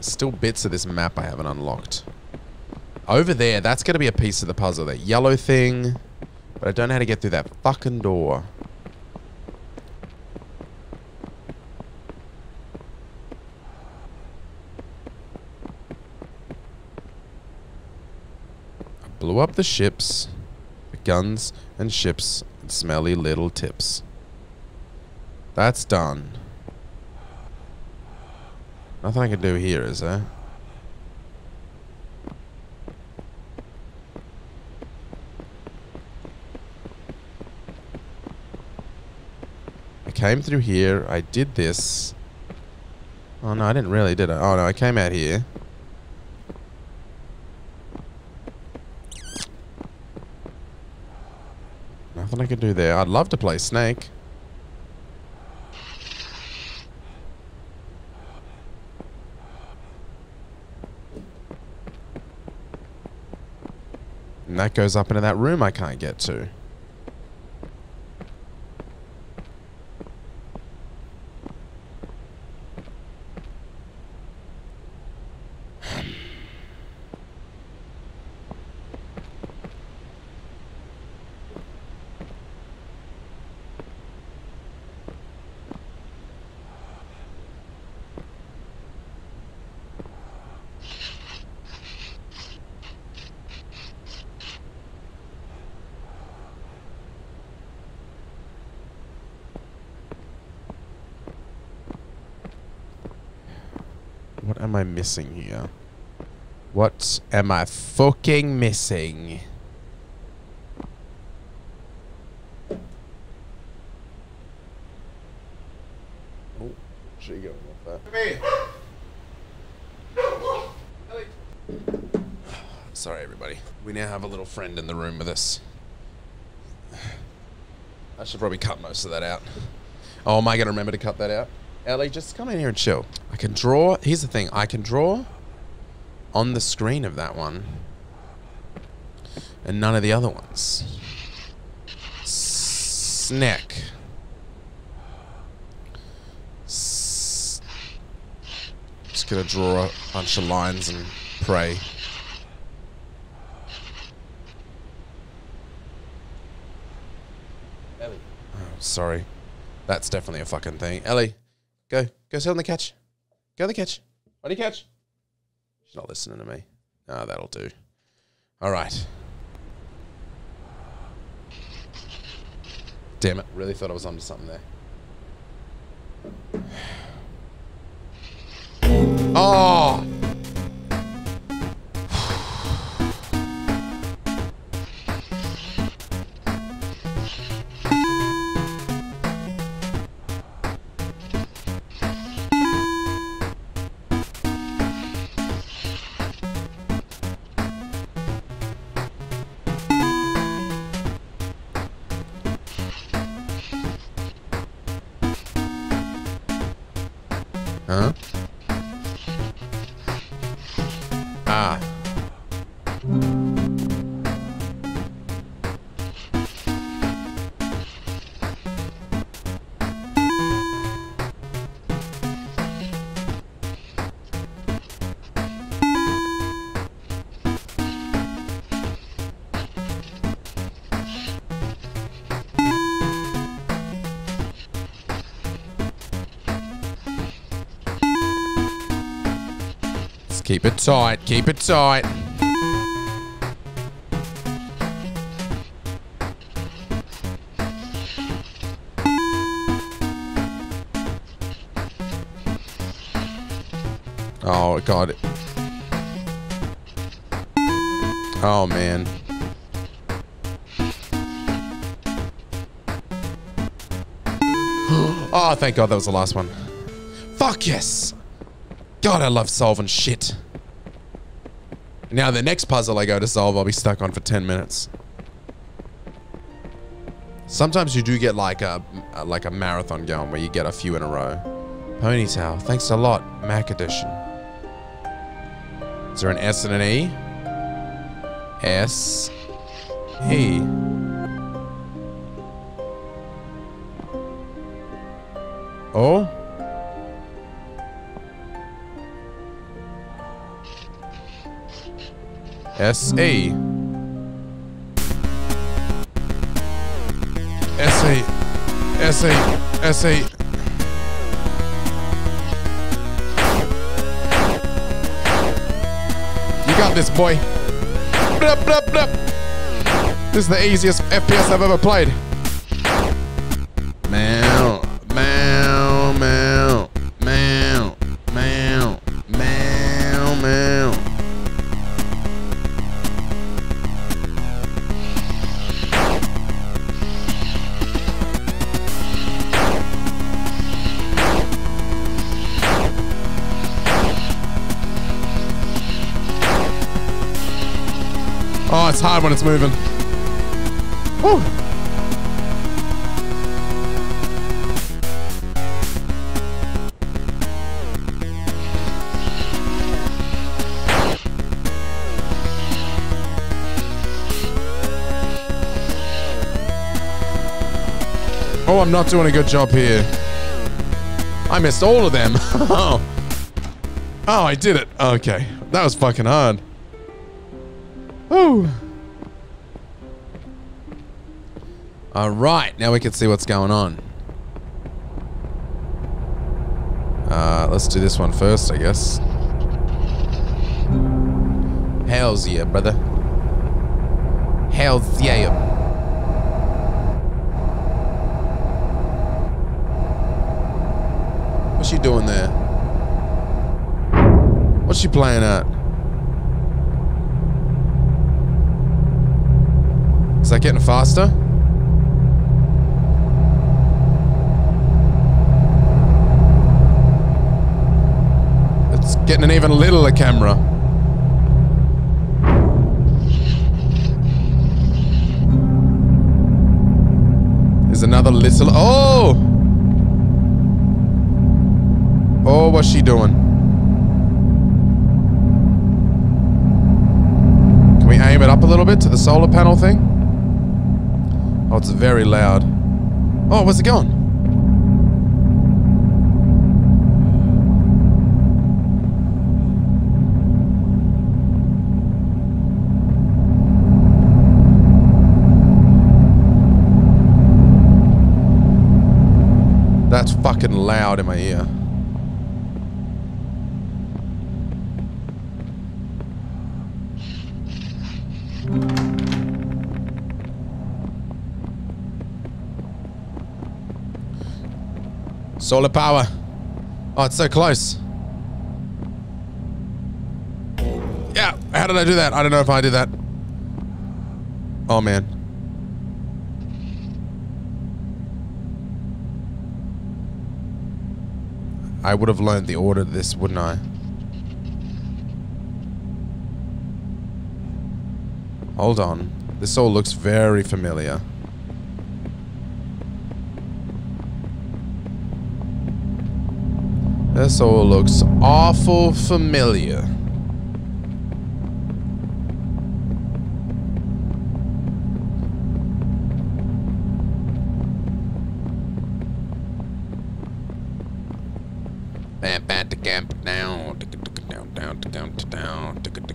Still bits of this map I haven't unlocked. Over there, that's going to be a piece of the puzzle. That yellow thing. But I don't know how to get through that fucking door. I blew up the ships. The guns and ships and smelly little tips. That's done. Nothing I can do here, is there? I came through here. I did this. Oh, no, I didn't really, did I? Oh, no, I came out here. Nothing I can do there. I'd love to play Snake. And that goes up into that room I can't get to. What am I missing here? What am I fucking missing? Oh, she got off that. Sorry, everybody. We now have a little friend in the room with us. I should probably cut most of that out. Oh, am I gonna remember to cut that out? Ellie, just come in here and chill. I can draw. Here's the thing. I can draw on the screen of that one and none of the other ones. Snack. S just gonna draw a bunch of lines and pray. Ellie. Oh, sorry. That's definitely a fucking thing. Ellie. Go. Go sit on the couch. Go on the couch. On the couch. She's not listening to me. No, that'll do. All right. Damn it. Really thought I was onto something there. Oh! Huh? Ah. Keep it tight. Keep it tight. Oh, God. Oh, man. Oh, thank God that was the last one. Fuck yes! God, I love solving shit. Now the next puzzle I go to solve, I'll be stuck on for ten minutes. Sometimes you do get like a, like a marathon going where you get a few in a row. Ponytail, thanks a lot, Mac edition. Is there an S and an E? S. E. Oh? S E. S E. S E. S E. You got this, boy. Blah, blah, blah. This is the easiest F P S I've ever played. Meow. Meow. Meow. Meow. Meow. Meow. Meow. Oh, it's hard when it's moving. Woo. Oh, I'm not doing a good job here. I missed all of them. Oh, I did it. Okay. That was fucking hard. Woo! All right, now we can see what's going on. Uh, let's do this one first, I guess. Hells yeah, brother. Hells yeah. What's she doing there? What's she playing at? Is that getting faster? It's getting an even littler camera. There's another little. Oh! Oh, what's she doing? Can we aim it up a little bit to the solar panel thing? Oh, it's very loud. Oh, where's it going? That's fucking loud in my ear. Solar power. Oh, it's so close. Yeah, how did I do that? I don't know if I did that. Oh, man. I would have learned the order of this, wouldn't I? Hold on. This all looks very familiar. This all looks awful familiar.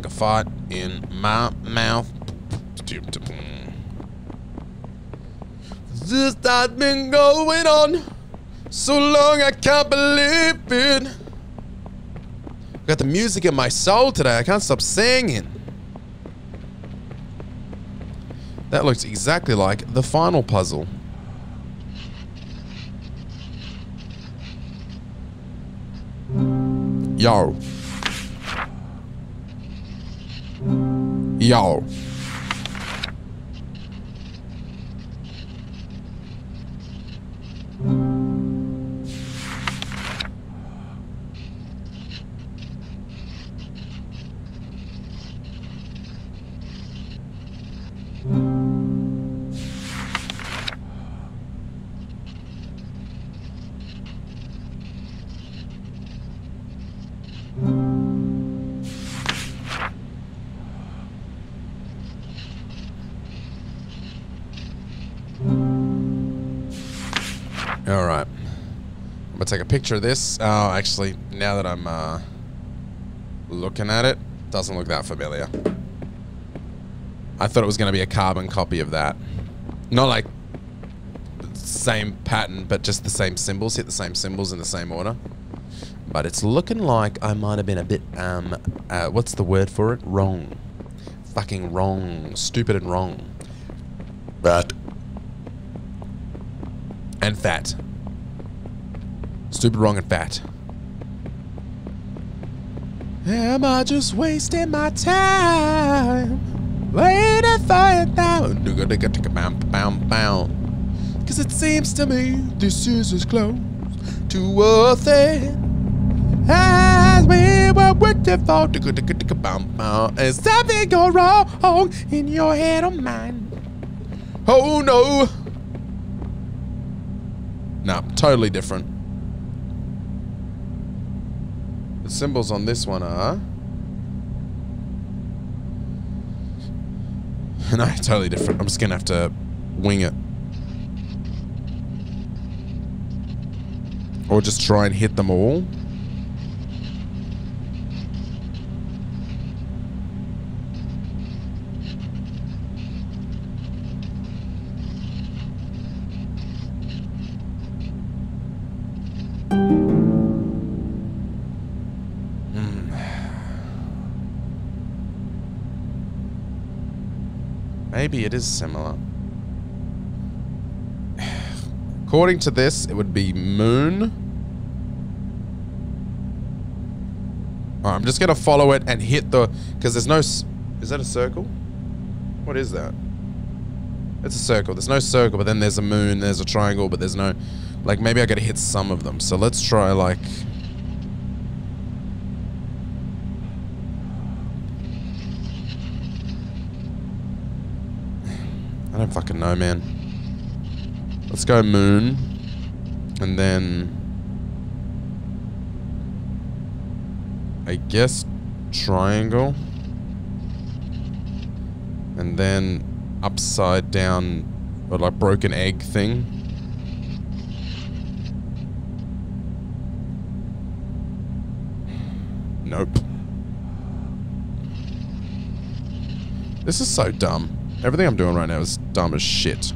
Fart in my mouth. This has been going on so long, I can't believe it. I got the music in my soul today. I can't stop singing. That looks exactly like the final puzzle. Yo. Yo. Take a picture of this. Oh, actually, now that I'm uh, looking at it, doesn't look that familiar. I thought it was going to be a carbon copy of that. Not like the same pattern, but just the same symbols, hit the same symbols in the same order. But it's looking like I might have been a bit, um, uh, what's the word for it? Wrong. Fucking wrong. Stupid and wrong. But. And fat. Stupid, wrong, and fat. Am I just wasting my time? Waiting for it now. Cause it seems to me this is as close to a thing as we were waiting for. Is something going wrong in your head or mine? Oh no. Nah, totally different. The symbols on this one are... No, totally different. I'm just going to have to wing it. Or just try and hit them all. Maybe it is similar. According to this, it would be moon. Alright, I'm just going to follow it and hit the... Because there's no... Is that a circle? What is that? It's a circle. There's no circle, but then there's a moon, there's a triangle, but there's no... Like, maybe I got to hit some of them. So let's try, like... I don't fucking know, man. Let's go moon. And then... I guess triangle. And then upside down, or like broken egg thing. Nope. This is so dumb. Everything I'm doing right now is dumb as shit.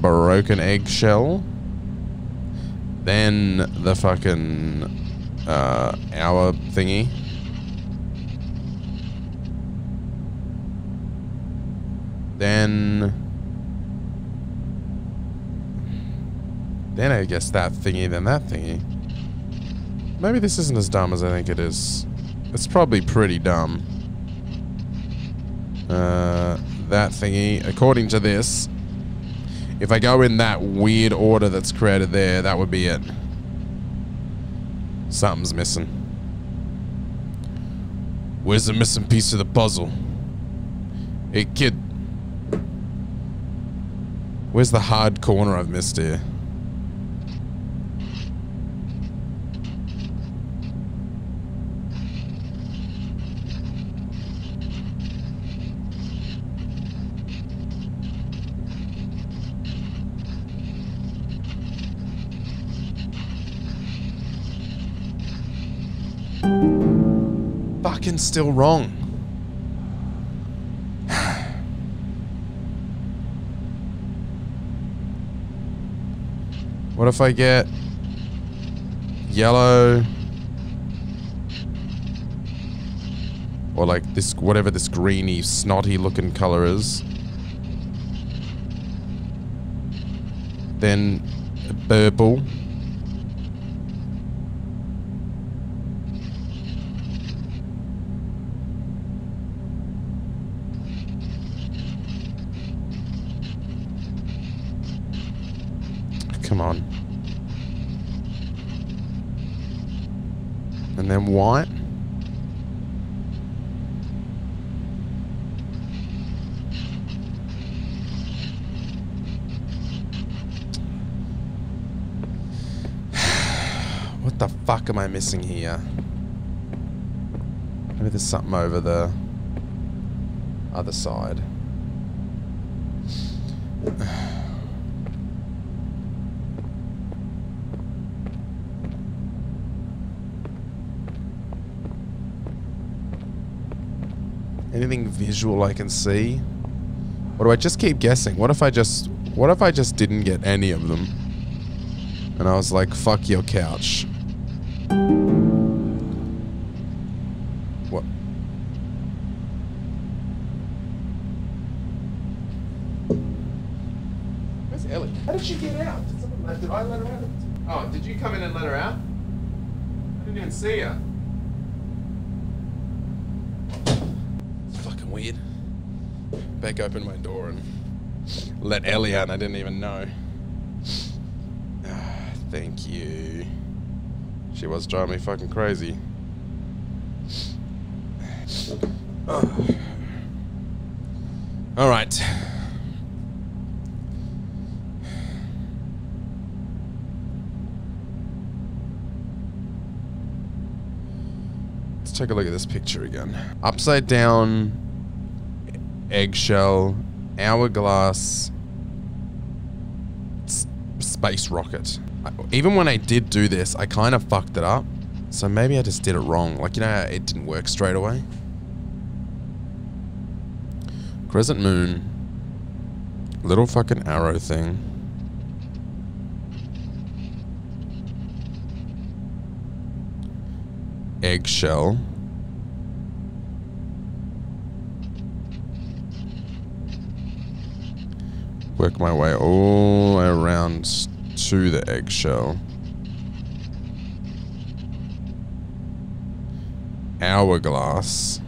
Broken eggshell. Then the fucking uh, hour thingy. Then, then I guess that thingy, then that thingy. Maybe this isn't as dumb as I think it is. It's probably pretty dumb. Uh, that thingy, according to this, if I go in that weird order that's created there, that would be it. Something's missing. Where's the missing piece of the puzzle? Hey, kid. Where's the hard corner I've missed here? fucking still wrong. What if I get yellow? Or like this, whatever this greeny, snotty looking color is. Then purple. Come on. And then white. What the fuck am I missing here? Maybe there's something over the other side. Anything visual I can see? Or do I just keep guessing? What if I just, what if I just didn't get any of them? And I was like, fuck your couch. What? Where's Ellie? How did she get out? Did someone let, did I let her out? Oh, did you come in and let her out? I didn't even see her. It's fucking weird. Beck opened my door and let Ellie out and I didn't even know. Thank you. She was driving me fucking crazy. Oh. All right. Let's take a look at this picture again. Upside down, eggshell, hourglass, space rocket. Even when I did do this, I kind of fucked it up. So maybe I just did it wrong. Like, you know, it didn't work straight away. Crescent moon. Little fucking arrow thing. Eggshell. Work my way all around to the eggshell. Hourglass.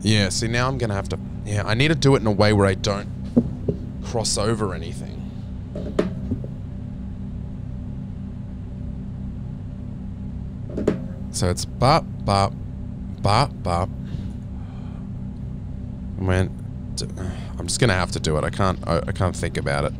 Yeah, see now I'm gonna have to, yeah, I need to do it in a way where I don't cross over anything. So it's bop, bop, bop, bop. Man, I'm just gonna have to do it. I can't. I, I can't think about it.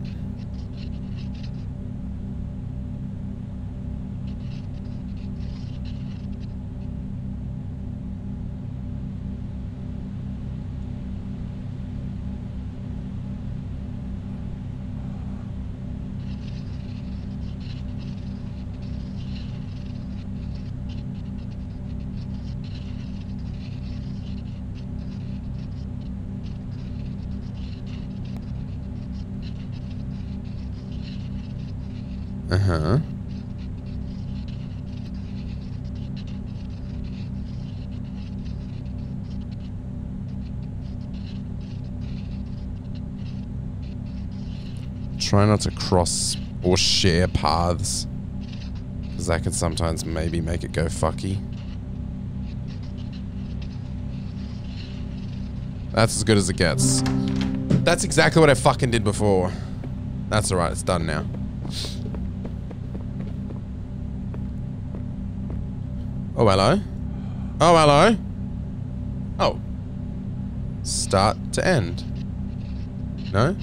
Uh-huh. Try not to cross or share paths, because that can sometimes maybe make it go fucky. That's as good as it gets. That's exactly what I fucking did before. That's alright, it's done now. Oh, hello. Oh, hello. Oh. Start to end. No?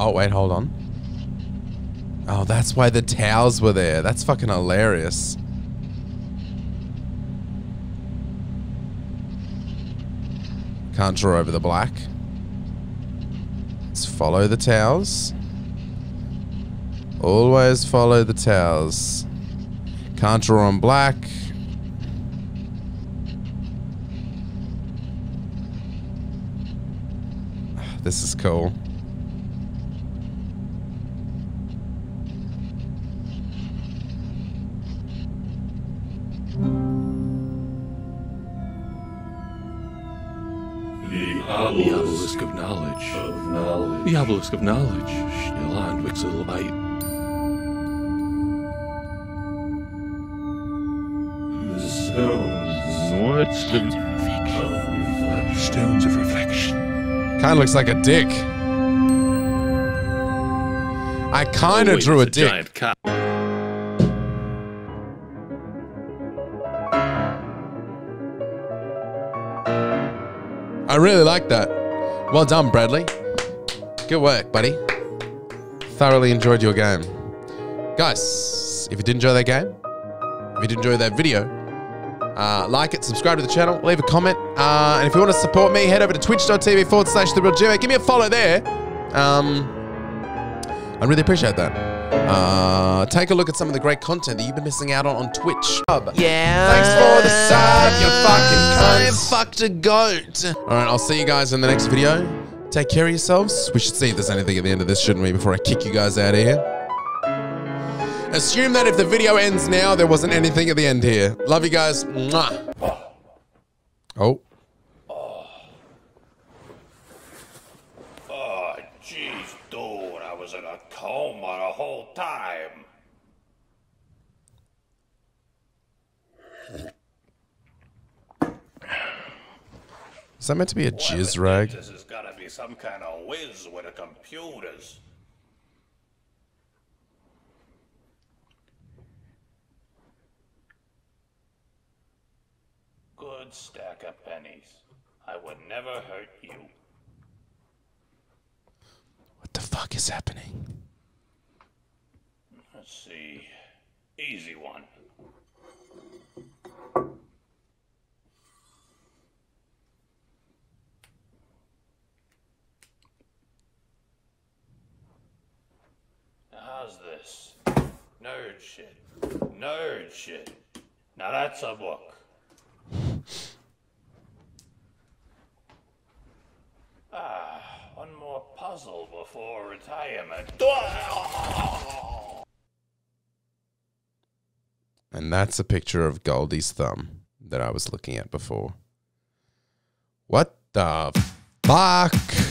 Oh, wait, hold on. Oh, that's why the towers were there. That's fucking hilarious. Can't draw over the black. Let's follow the towers. Always follow the towers. Can't draw on black. This is cool. The obelisk of knowledge. Of knowledge. The obelisk of knowledge. Shneeland Wixilabite. The stones. What's the reflection? Stones of reflection. Kinda looks like a dick. I kinda oh, wait, drew a, a dick. Giant cat. I really like that. Well done, Bradley. Good work, buddy. Thoroughly enjoyed your game. Guys, if you did enjoy that game, if you did enjoy that video, uh, like it, subscribe to the channel, leave a comment. Uh, and if you want to support me, head over to twitch.tv forward slash TheRealGMat. Give me a follow there. Um, I really appreciate that. Uh, take a look at some of the great content that you've been missing out on on Twitch. Yeah. Thanks for the sub, you fucking cunt. I fucked a goat. All right, I'll see you guys in the next video. Take care of yourselves. We should see if there's anything at the end of this, shouldn't we, before I kick you guys out of here. Assume that if the video ends now, there wasn't anything at the end here. Love you guys. Mwah. Oh. Time. Is that meant to be a jizz rag? This has got to be some kind of whiz with the computers. Good stack of pennies. I would never hurt you. What the fuck is happening? Let's see. Easy one. How's this? Nerd shit. Nerd shit. Now that's a book. Ah, one more puzzle before retirement. And that's a picture of Goldie's thumb that I was looking at before. What the fuck?